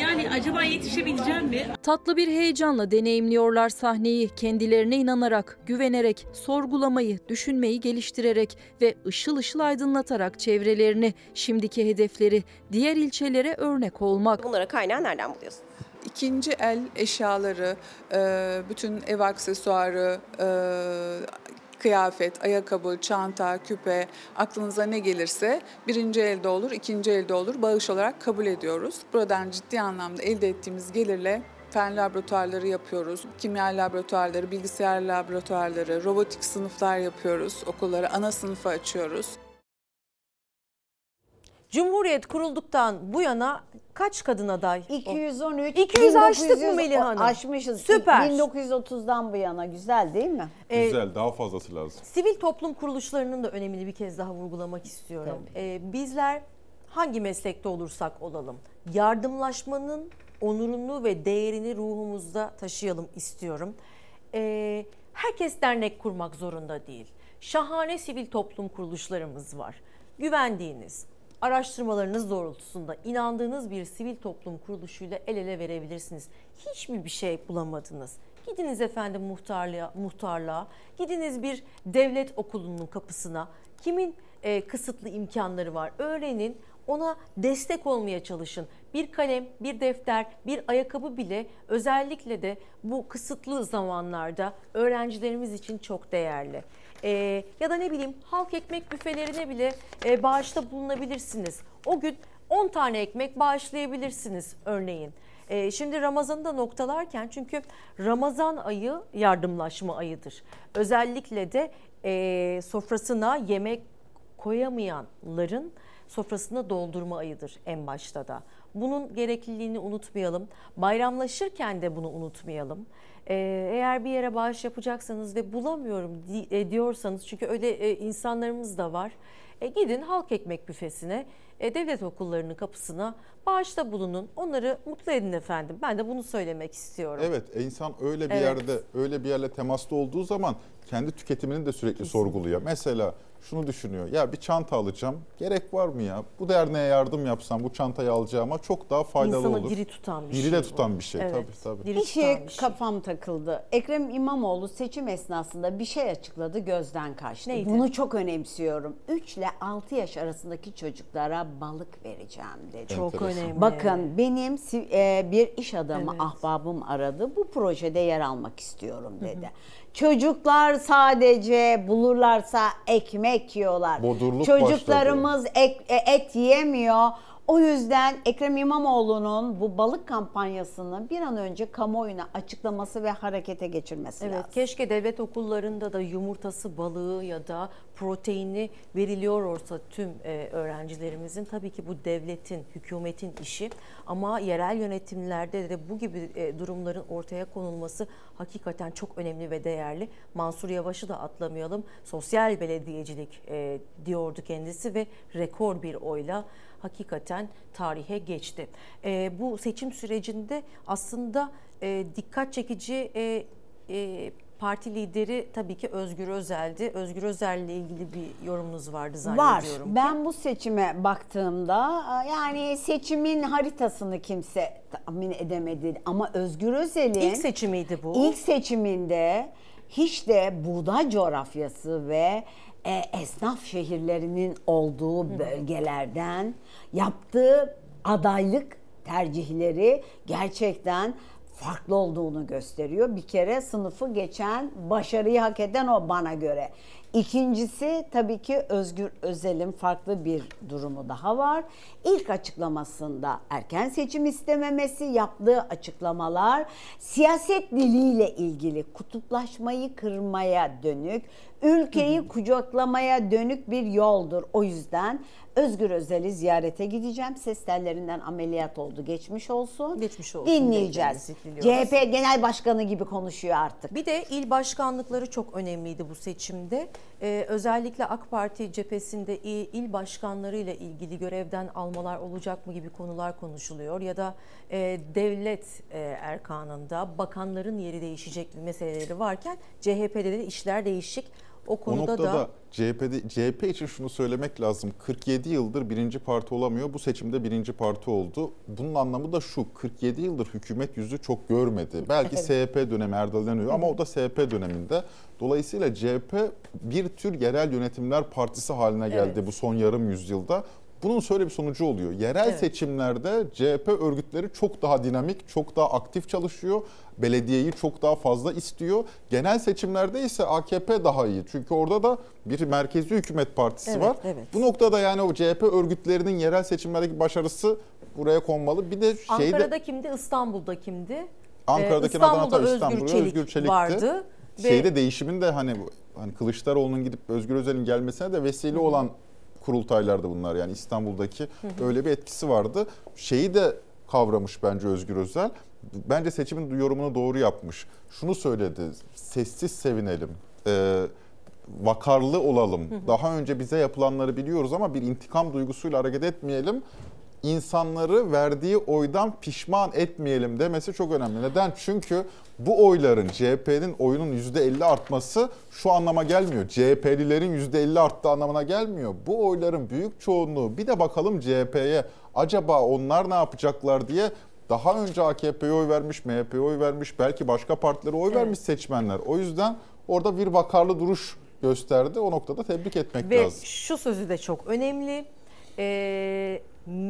Yani acaba yetişebileceğim mi? Tatlı bir heyecanla deneyimliyorlar sahneyi, kendilerine inanarak, güvenerek, sorgulamayı, düşünmeyi geliştirerek ve ışıl ışıl aydınlatarak çevrelerini, şimdiki hedefleri, diğer ilçelere örnek olmak. Bunlara kaynağı nereden buluyorsun? İkinci el eşyaları, bütün ev aksesuarı, kıyafet, ayakkabı, çanta, küpe, aklınıza ne gelirse birinci elde olur, ikinci elde olur. Bağış olarak kabul ediyoruz. Buradan ciddi anlamda elde ettiğimiz gelirle fen laboratuvarları yapıyoruz, kimya laboratuvarları, bilgisayar laboratuvarları, robotik sınıflar yapıyoruz, okullara ana sınıfı açıyoruz. Cumhuriyet kurulduktan bu yana kaç kadın aday? iki yüz on üç. iki yüz aştık mı Meliha Hanım? Aşmışız. Süper. bin dokuz yüz otuzdan bu yana güzel değil mi? Güzel, ee, daha fazlası lazım. Sivil toplum kuruluşlarının da önemini bir kez daha vurgulamak istiyorum. Ee, bizler hangi meslekte olursak olalım yardımlaşmanın onurunu ve değerini ruhumuzda taşıyalım istiyorum. Ee, herkes dernek kurmak zorunda değil. Şahane sivil toplum kuruluşlarımız var. Güvendiğiniz, araştırmalarınız doğrultusunda inandığınız bir sivil toplum kuruluşuyla el ele verebilirsiniz. Hiç mi bir şey bulamadınız? Gidiniz efendim muhtarlığa, muhtarlığa, gidiniz bir devlet okulunun kapısına. Kimin e, kısıtlı imkanları var? Öğrenin, ona destek olmaya çalışın. Bir kalem, bir defter, bir ayakkabı bile özellikle de bu kısıtlı zamanlarda öğrencilerimiz için çok değerli. Ee, ya da ne bileyim halk ekmek büfelerine bile e, bağışta bulunabilirsiniz. O gün on tane ekmek bağışlayabilirsiniz örneğin. E, şimdi Ramazan'ı da noktalarken çünkü Ramazan ayı yardımlaşma ayıdır. Özellikle de e, sofrasına yemek koyamayanların sofrasına doldurma ayıdır en başta da. Bunun gerekliliğini unutmayalım. Bayramlaşırken de bunu unutmayalım. Eğer bir yere bağış yapacaksanız ve bulamıyorum diyorsanız çünkü öyle insanlarımız da var. E gidin halk ekmek büfesine, devlet okullarının kapısına bağışta bulunun. Onları mutlu edin efendim. Ben de bunu söylemek istiyorum. Evet, insan öyle bir evet. yerde, öyle bir yerle temasta olduğu zaman kendi tüketimini de sürekli Kesinlikle. sorguluyor. Mesela şunu düşünüyor. Ya bir çanta alacağım. Gerek var mı ya? Bu derneğe yardım yapsam bu çantayı alacağıma çok daha faydalı İnsanı olur. İnsanı diri tutan bir diri şey. Diri de tutan o. bir şey. Evet. Tabii, tabii. Bir şeye kafam takıldı. Ekrem İmamoğlu seçim esnasında bir şey açıkladı, gözden kaçtı. Neydi? Bunu çok önemsiyorum. üç ile altı yaş arasındaki çocuklara balık vereceğim dedi. Çok Enteresan. önemli. Bakın benim e, bir iş adamı, evet. ahbabım aradı. Bu projede yer almak istiyorum dedi. Hı hı. Çocuklar sadece bulurlarsa ekmek yiyorlar. Bodurluk Çocuklarımız ek, et yiyemiyor. O yüzden Ekrem İmamoğlu'nun bu balık kampanyasını bir an önce kamuoyuna açıklaması ve harekete geçirmesi evet, lazım. Keşke devlet okullarında da yumurtası, balığı ya da proteini veriliyor olsa tüm öğrencilerimizin. Tabii ki bu devletin, hükümetin işi ama yerel yönetimlerde de bu gibi durumların ortaya konulması hakikaten çok önemli ve değerli. Mansur Yavaş'ı da atlamayalım. Sosyal belediyecilik diyordu kendisi ve rekor bir oyla hakikaten tarihe geçti. E, bu seçim sürecinde aslında e, dikkat çekici e, e, parti lideri tabii ki Özgür Özel'di. Özgür Özel'le ilgili bir yorumunuz vardı zannediyorum. Var. Ki. Ben bu seçime baktığımda yani seçimin haritasını kimse tahmin edemedi ama Özgür Özel'in ilk seçimiydi bu. İlk seçiminde hiç de buğday coğrafyası ve esnaf şehirlerinin olduğu bölgelerden yaptığı adaylık tercihleri gerçekten farklı olduğunu gösteriyor. Bir kere sınıfı geçen, başarıyı hak eden o bana göre. İkincisi tabii ki Özgür Özel'in farklı bir durumu daha var. İlk açıklamasında erken seçim istememesi, yaptığı açıklamalar siyaset diliyle ilgili kutuplaşmayı kırmaya dönük, ülkeyi kucaklamaya dönük bir yoldur. O yüzden Özgür Özel'i ziyarete gideceğim. Ses tellerinden ameliyat oldu. Geçmiş olsun. Geçmiş olsun. Dinleyeceğiz. C H P Genel Başkanı gibi konuşuyor artık. Bir de il başkanlıkları çok önemliydi bu seçimde. Ee, özellikle AK Parti cephesinde il başkanlarıyla ilgili görevden almalar olacak mı gibi konular konuşuluyor. Ya da e, devlet e, erkanında bakanların yeri değişecek meseleleri varken C H P'de de işler değişik. O konuda o noktada da C H P'de, C H P için şunu söylemek lazım. kırk yedi yıldır birinci parti olamıyor. Bu seçimde birinci parti oldu. Bunun anlamı da şu. kırk yedi yıldır hükümet yüzü çok görmedi. Belki S H P dönemi Erdal deniyor ama o da S H P döneminde. Dolayısıyla C H P bir tür yerel yönetimler partisi haline geldi evet. bu son yarım yüzyılda. Bunun şöyle bir sonucu oluyor. Yerel evet. seçimlerde C H P örgütleri çok daha dinamik, çok daha aktif çalışıyor. Belediyeyi çok daha fazla istiyor. Genel seçimlerde ise A K P daha iyi. Çünkü orada da bir merkezi hükümet partisi evet, var. Evet. Bu noktada yani o C H P örgütlerinin yerel seçimlerdeki başarısı buraya konmalı. Bir de şeyde, Ankara'da kimdi? İstanbul'da kimdi? Ankara'daki İstanbul'da Adana'da, İstanbul'da Özgür Çelik, Özgür Çelik'ti. vardı. Şeyde ve... değişimin de hani, hani Kılıçdaroğlu'nun gidip Özgür Özel'in gelmesine de vesile Hı. olan kurultaylarda bunlar yani İstanbul'daki hı hı. öyle bir etkisi vardı. Şeyi de kavramış bence Özgür Özel. Bence seçimin yorumunu doğru yapmış. Şunu söyledi, sessiz sevinelim, ee, vakarlı olalım. Hı hı. Daha önce bize yapılanları biliyoruz ama bir intikam duygusuyla hareket etmeyelim. İnsanları verdiği oydan pişman etmeyelim demesi çok önemli. Neden? Çünkü bu oyların, C H P'nin oyunun yüzde elli artması şu anlama gelmiyor. C H P'lilerin yüzde elli arttığı anlamına gelmiyor. Bu oyların büyük çoğunluğu bir de bakalım C H P'ye acaba onlar ne yapacaklar diye daha önce A K P'ye oy vermiş, M H P'ye oy vermiş, belki başka partilere oy vermiş seçmenler. O yüzden orada bir vakarlı duruş gösterdi. O noktada tebrik etmek Ve lazım. Ve şu sözü de çok önemli. Eee...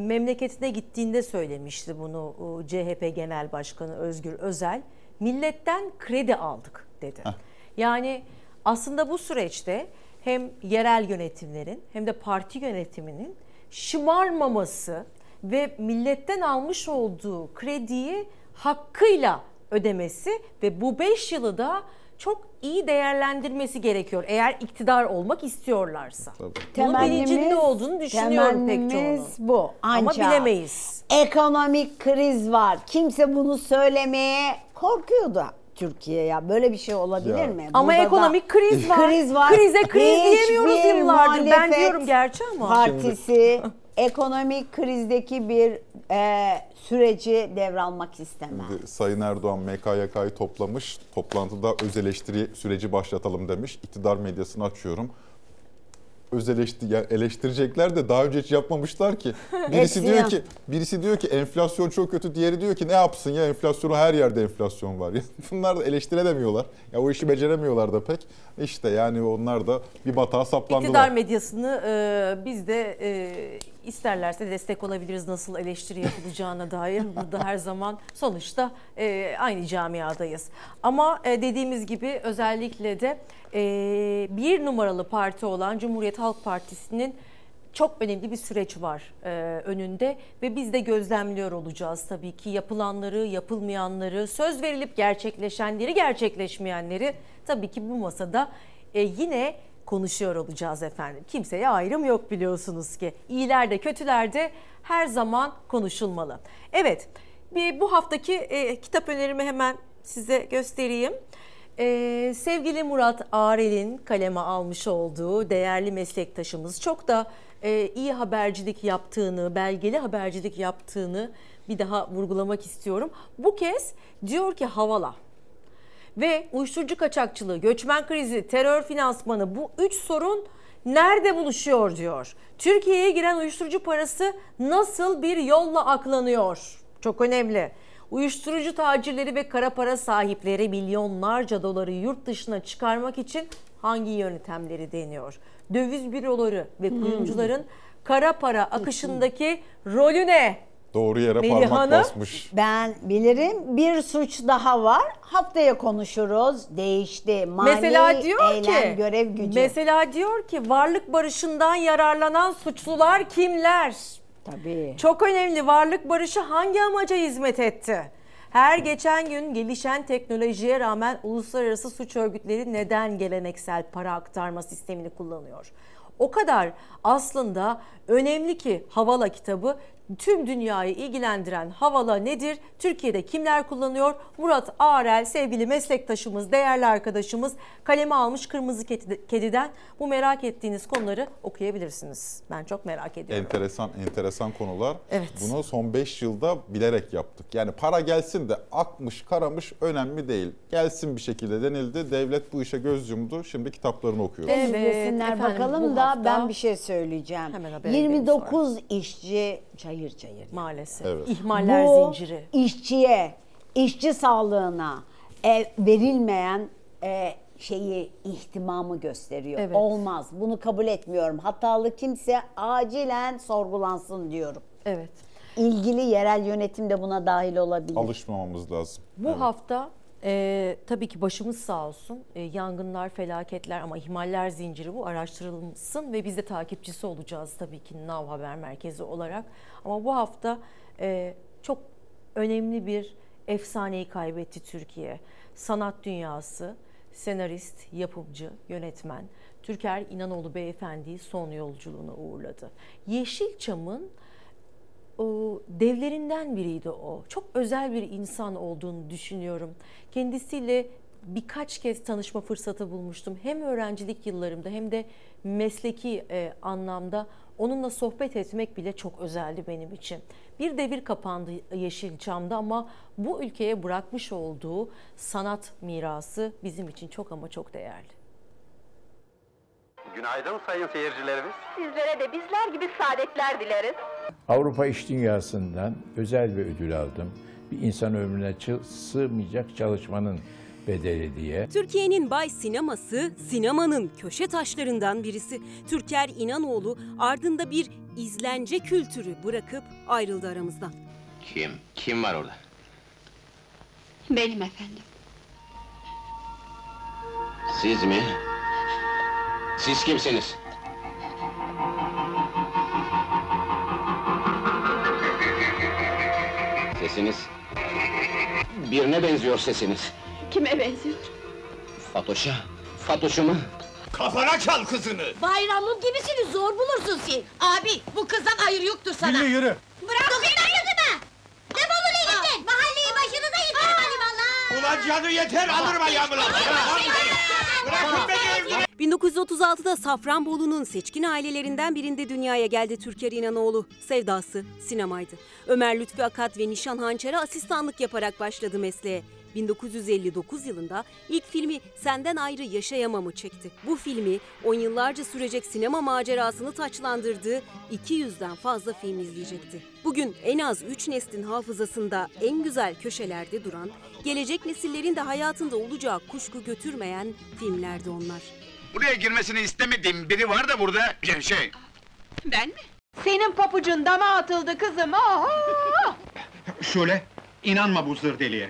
Memleketine gittiğinde söylemişti bunu C H P Genel Başkanı Özgür Özel. Milletten kredi aldık dedi. Heh. Yani aslında bu süreçte hem yerel yönetimlerin hem de parti yönetiminin şımarmaması ve milletten almış olduğu krediyi hakkıyla ödemesi ve bu beş yılı da çok iyi değerlendirmesi gerekiyor eğer iktidar olmak istiyorlarsa. Bunun bilincinde olduğunu düşünüyorum pek çoğunun. Bu. Ama bilemeyiz. Ekonomik kriz var. Kimse bunu söylemeye korkuyordu. Türkiye ya böyle bir şey olabilir ya. mi? Ama Burada ekonomik kriz var. kriz var. Krize kriz diyemiyoruz yıllardır. Ben diyorum gerçi ama. Partisi ekonomik krizdeki bir e, süreci devralmak istemez. Şimdi Sayın Erdoğan M K Y K'yı toplamış. Toplantıda öz eleştiri süreci başlatalım demiş. İktidar medyasını açıyorum. öz eleştir, yani eleştirecekler de daha önce hiç yapmamışlar ki. Birisi diyor ki, birisi diyor ki enflasyon çok kötü, diğeri diyor ki ne yapsın ya, enflasyonu, her yerde enflasyon var. Bunlar da eleştiremiyorlar. Ya o işi beceremiyorlar da pek. İşte yani onlar da bir batağa saplandılar. İktidar medyasını e, biz de e, isterlerse destek olabiliriz nasıl eleştiri yapılacağına dair. Burada her zaman sonuçta e, aynı camiadayız. Ama e, dediğimiz gibi özellikle de e, bir numaralı parti olan Cumhuriyet Halk Partisi'nin çok önemli bir süreç var e, önünde ve biz de gözlemliyor olacağız tabii ki yapılanları, yapılmayanları, söz verilip gerçekleşenleri, gerçekleşmeyenleri tabii ki bu masada e, yine konuşuyor olacağız efendim. Kimseye ayrım yok, biliyorsunuz ki. İyiler de kötüler de her zaman konuşulmalı. Evet, bir, bu haftaki e, kitap önerimi hemen size göstereyim. Ee, sevgili Murat Arel'in kaleme almış olduğu değerli meslektaşımız, çok da e, iyi habercilik yaptığını, belgeli habercilik yaptığını bir daha vurgulamak istiyorum. Bu kez diyor ki havala ve uyuşturucu kaçakçılığı, göçmen krizi, terör finansmanı, bu üç sorun nerede buluşuyor diyor. Türkiye'ye giren uyuşturucu parası nasıl bir yolla aklanıyor? Çok önemli. Uyuşturucu tacirleri ve kara para sahipleri milyonlarca doları yurt dışına çıkarmak için hangi yöntemleri deniyor? Döviz büroları ve kuyumcuların kara para akışındaki rolü ne? Doğru yere Meliha parmak Hanım basmış. Ben bilirim. Bir suç daha var. Haftaya konuşuruz. Değişti. Mali mesela diyor eylem, ki, görev gücü. Mesela diyor ki varlık barışından yararlanan suçlular kimler? Tabii. Çok önemli, varlık barışı hangi amaca hizmet etti? Her geçen gün gelişen teknolojiye rağmen uluslararası suç örgütleri neden geleneksel para aktarma sistemini kullanıyor? O kadar aslında önemli ki havala kitabı, tüm dünyayı ilgilendiren havala nedir? Türkiye'de kimler kullanıyor? Murat Arel sevgili meslektaşımız, değerli arkadaşımız kaleme almış Kırmızı Kedi'den. Bu merak ettiğiniz konuları okuyabilirsiniz. Ben çok merak ediyorum. Enteresan, enteresan konular. Evet. Bunu son beş yılda bilerek yaptık. Yani para gelsin de akmış, karamış önemli değil. Gelsin bir şekilde denildi. Devlet bu işe göz yumdu. Şimdi kitaplarını okuyoruz. Evet, evet bakalım da hafta... ben bir şey söyleyeceğim. yirmi dokuz işçi çayır çayır. Maalesef. Evet. İhmaller bu zinciri. İşçiye, işçi sağlığına e, verilmeyen e, şeyi, ihtimamı gösteriyor. Evet. Olmaz. Bunu kabul etmiyorum. Hatalı kimse acilen sorgulansın diyorum. Evet. İlgili yerel yönetim de buna dahil olabilir. Alışmamamız lazım. Bu evet. hafta e, tabii ki başımız sağ olsun. E, yangınlar, felaketler ama ihmaller zinciri bu. Araştırılsın ve biz de takipçisi olacağız tabii ki NAV Haber Merkezi olarak. Ama bu hafta e, çok önemli bir efsaneyi kaybetti Türkiye. Sanat dünyası, senarist, yapımcı, yönetmen Türker İnanoğlu beyefendiyi son yolculuğuna uğurladı. Yeşilçam'ın o devlerinden biriydi o. Çok özel bir insan olduğunu düşünüyorum. Kendisiyle birkaç kez tanışma fırsatı bulmuştum. Hem öğrencilik yıllarımda hem de mesleki e, anlamda onunla sohbet etmek bile çok özeldi benim için. Bir devir kapandı Yeşilçam'da ama bu ülkeye bırakmış olduğu sanat mirası bizim için çok ama çok değerli. Günaydın sayın seyircilerimiz. Sizlere de bizler gibi saadetler dileriz. Avrupa İş Dünyası'ndan özel bir ödül aldım. Bir insan ömrüne sığmayacak çalışmanın bedeli diye. Türkiye'nin bay sineması, sinemanın köşe taşlarından birisi. Türker İnanoğlu ardında bir izlence kültürü bırakıp ayrıldı aramızdan. Kim? Kim var orada? Benim efendim. Siz mi? Siz kimsiniz? Sesiniz birine benziyor sesiniz. Kime benziyor? Fatoş'a. Fatoş'u mu? Kafana çal kızını! Bayramın gibisini zor bulursun sen! Abi, bu kızdan hayır yoktur sana! Yürü, yürü! Bırak dokunma kızıma! Defolun elimden! Mahalleyi başını da yıkarım Ali vallahi! Ulan canı yeter, alırım ayağımı lan! Bırakın beni evden! bin dokuz yüz otuz altıda Safranbolu'nun seçkin ailelerinden birinde dünyaya geldi Türker İnanoğlu. Sevdası sinemaydı. Ömer Lütfi Akat ve Nişan Hançer'e asistanlık yaparak başladı mesleğe. bin dokuz yüz elli dokuz yılında ilk filmi Senden Ayrı Yaşayamam'ı çekti. Bu filmi on yıllarca sürecek sinema macerasını taçlandırdığı iki yüzden fazla film izleyecekti. Bugün en az üç neslin hafızasında en güzel köşelerde duran, gelecek nesillerin de hayatında olacağı kuşku götürmeyen filmlerdi onlar. Buraya girmesini istemediğim biri var da burada şey... Ben mi? Senin papucun dama atıldı kızım. Şule, inanma bu zırdeliye.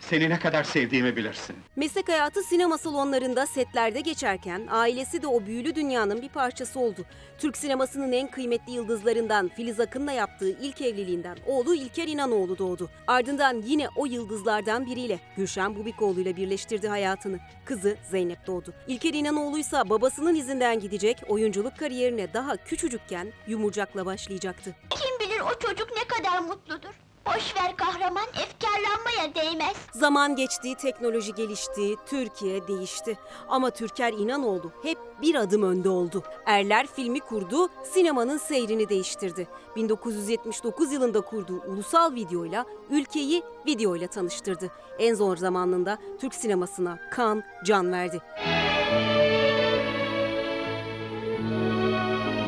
Seni ne kadar sevdiğimi bilirsin. Meslek hayatı sinema salonlarında, setlerde geçerken ailesi de o büyülü dünyanın bir parçası oldu. Türk sinemasının en kıymetli yıldızlarından Filiz Akın'la yaptığı ilk evliliğinden oğlu İlker İnanoğlu doğdu. Ardından yine o yıldızlardan biriyle Gülşen Bubikoğlu ile birleştirdi hayatını. Kızı Zeynep doğdu. İlker İnanoğlu ise babasının izinden gidecek, oyunculuk kariyerine daha küçücükken Yumurcak'la başlayacaktı. Kim bilir o çocuk ne kadar mutludur. Boşver kahraman, efkarlanmaya değmez. Zaman geçti, teknoloji gelişti, Türkiye değişti. Ama Türker İnanoğlu hep bir adım önde oldu. Erler filmi kurdu, sinemanın seyrini değiştirdi. bin dokuz yüz yetmiş dokuz yılında kurduğu Ulusal Video'yla ülkeyi videoyla tanıştırdı. En zor zamanında Türk sinemasına kan, can verdi.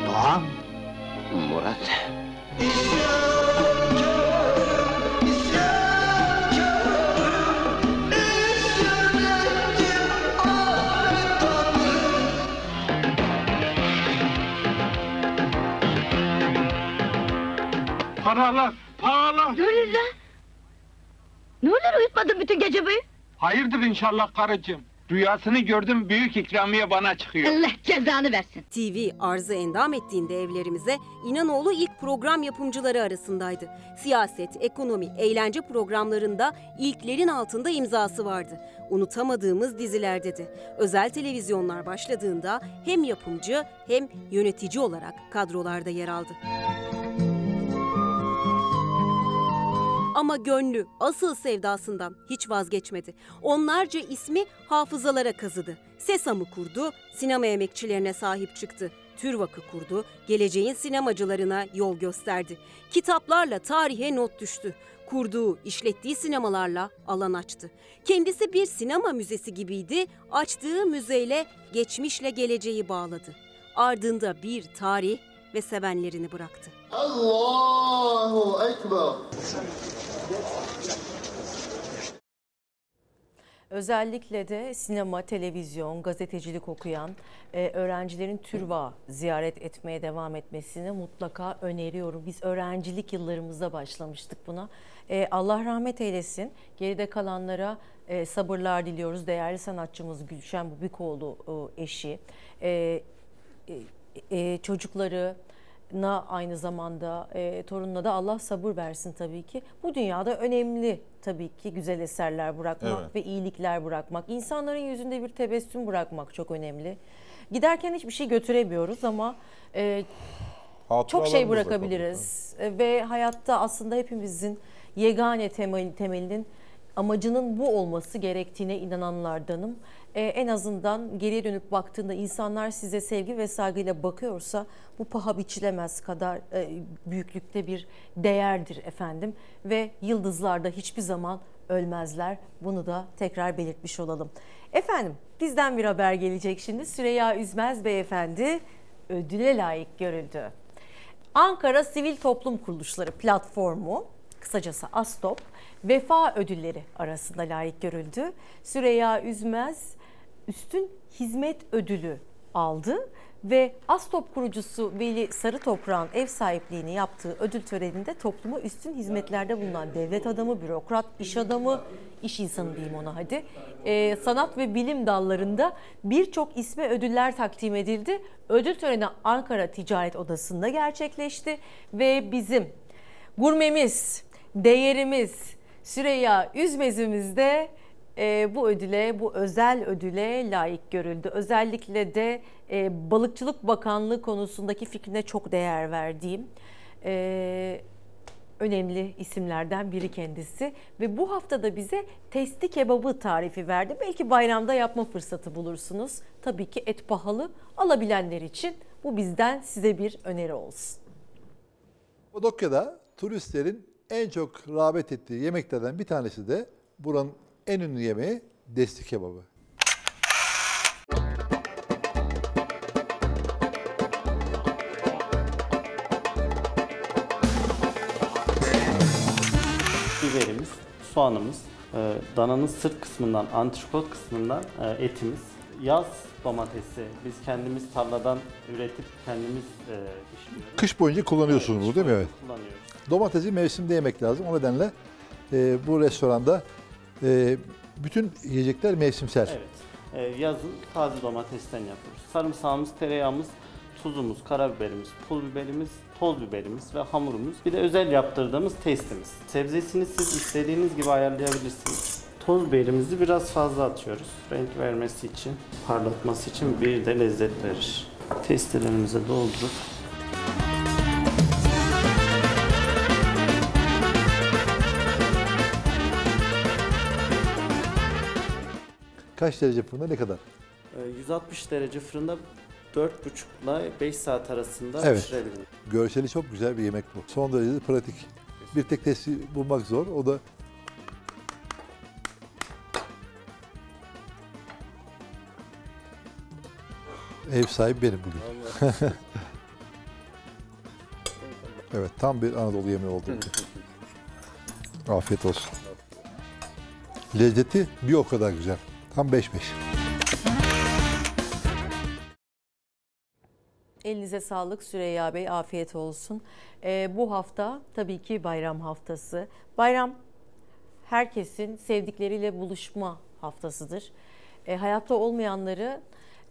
Doğan, Murat... Paralar, paralar! Ne olur lan? Ne olur, uyutmadın bütün gece boyu? Hayırdır inşallah karıcığım. Rüyasını gördüm, büyük ikramiye bana çıkıyor. Allah cezanı versin. T V arzı endam ettiğinde evlerimize, İnanoğlu ilk program yapımcıları arasındaydı. Siyaset, ekonomi, eğlence programlarında ilklerin altında imzası vardı. Unutamadığımız diziler dedi. Özel televizyonlar başladığında hem yapımcı hem yönetici olarak kadrolarda yer aldı. Ama gönlü asıl sevdasından hiç vazgeçmedi. Onlarca ismi hafızalara kazıdı. SESAM'ı kurdu, sinema emekçilerine sahip çıktı. TÜRVAK'ı kurdu, geleceğin sinemacılarına yol gösterdi. Kitaplarla tarihe not düştü. Kurduğu, işlettiği sinemalarla alan açtı. Kendisi bir sinema müzesi gibiydi. Açtığı müzeyle geçmişle geleceği bağladı. Ardında bir tarih ve sevenlerini bıraktı. Allahu Ekber. Özellikle de sinema, televizyon, gazetecilik okuyan e, öğrencilerin TÜRVA ziyaret etmeye devam etmesini mutlaka öneriyorum. Biz öğrencilik yıllarımızda başlamıştık buna. E, Allah rahmet eylesin. Geride kalanlara e, sabırlar diliyoruz. Değerli sanatçımız Gülşen Bubikoğlu e, eşi, e, e, Ee, çocuklarına aynı zamanda e, torununa da Allah sabır versin tabii ki. Bu dünyada önemli tabii ki güzel eserler bırakmak, evet, ve iyilikler bırakmak. İnsanların yüzünde bir tebessüm bırakmak çok önemli. Giderken hiçbir şey götüremiyoruz ama e, çok şey bırakabiliriz. E, ve hayatta aslında hepimizin yegane temel, temelinin amacının bu olması gerektiğine inananlardanım. Ee, en azından geriye dönüp baktığında insanlar size sevgi ve saygıyla bakıyorsa bu paha biçilemez kadar e, büyüklükte bir değerdir efendim. Ve yıldızlarda hiçbir zaman ölmezler. Bunu da tekrar belirtmiş olalım. Efendim bizden bir haber gelecek şimdi. Süreyya Üzmez beyefendi ödüle layık görüldü. Ankara Sivil Toplum Kuruluşları Platformu, kısacası ASTOP, Vefa ödülleri arasında layık görüldü. Süreyya Üzmez Üstün Hizmet Ödülü aldı ve ASTOP kurucusu Veli Sarıtoprak'ın ev sahipliğini yaptığı ödül töreninde topluma üstün hizmetlerde bulunan devlet adamı, bürokrat, iş adamı, iş insanı diyeyim ona hadi, e, sanat ve bilim dallarında birçok isme ödüller takdim edildi. Ödül töreni Ankara Ticaret Odası'nda gerçekleşti ve bizim gurmemiz, değerimiz Süreyya Üzmez'imiz de e, bu ödüle, bu özel ödüle layık görüldü. Özellikle de e, Balıkçılık Bakanlığı konusundaki fikrine çok değer verdiğim e, önemli isimlerden biri kendisi. Ve bu haftada bize testi kebabı tarifi verdi. Belki bayramda yapma fırsatı bulursunuz. Tabii ki et pahalı, alabilenler için bu bizden size bir öneri olsun. Kapadokya'da turistlerin en çok rağbet ettiği yemeklerden bir tanesi de buranın en ünlü yemeği destek kebabı. Biberimiz, soğanımız, dananın sırt kısmından, antrikot kısmından etimiz. Yaz domatesi biz kendimiz tarladan üretip kendimiz pişiriyoruz. Kış boyunca kullanıyorsunuz evet, bu değil mi? Evet. Kullanıyoruz. Domatesi mevsimde yemek lazım. O nedenle e, bu restoranda e, bütün yiyecekler mevsimsel. Evet. E, yazın taze domatesten yapıyoruz. Sarımsağımız, tereyağımız, tuzumuz, karabiberimiz, pul biberimiz, toz biberimiz ve hamurumuz. Bir de özel yaptırdığımız testimiz. Sebzesini siz istediğiniz gibi ayarlayabilirsiniz. Toz biberimizi biraz fazla atıyoruz. Renk vermesi için, parlatması için bir de lezzet verir. Testelerimize doldurup. Kaç derece fırında ne kadar? yüz altmış derece fırında dört buçuk ile beş saat arasında evet, pişirebilir. Görseli çok güzel bir yemek bu. Son derece pratik. Bir tek testi bulmak zor. O da ev sahibi benim bugün. Evet, tam bir Anadolu yemeği oldu. Afiyet olsun. Lezzeti bir o kadar güzel. Tam beş beş. Elinize sağlık Süreyya Bey, afiyet olsun. Ee, bu hafta tabii ki bayram haftası. Bayram herkesin sevdikleriyle buluşma haftasıdır. Ee, hayatta olmayanları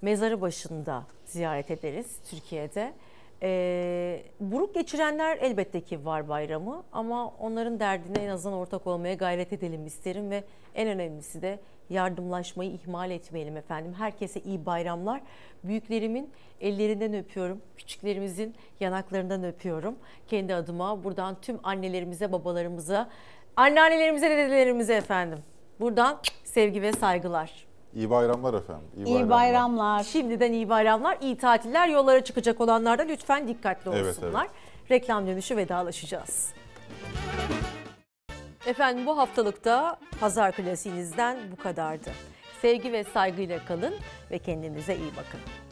mezarı başında ziyaret ederiz Türkiye'de. Ee, buruk geçirenler elbette ki var bayramı ama onların derdine en azından ortak olmaya gayret edelim isterim ve en önemlisi de yardımlaşmayı ihmal etmeyelim efendim. Herkese iyi bayramlar. Büyüklerimin ellerinden öpüyorum. Küçüklerimizin yanaklarından öpüyorum. Kendi adıma buradan tüm annelerimize, babalarımıza, anneannelerimize, dedelerimize efendim. Buradan sevgi ve saygılar. İyi bayramlar efendim. İyi bayramlar. İyi bayramlar. Şimdiden iyi bayramlar, iyi tatiller. Yollara çıkacak olanlar da lütfen dikkatli olsunlar. Evet, evet. Reklam dönüşü vedalaşacağız. Efendim bu haftalıkta Pazar Klasiğinizden bu kadardı. Sevgi ve saygıyla kalın ve kendinize iyi bakın.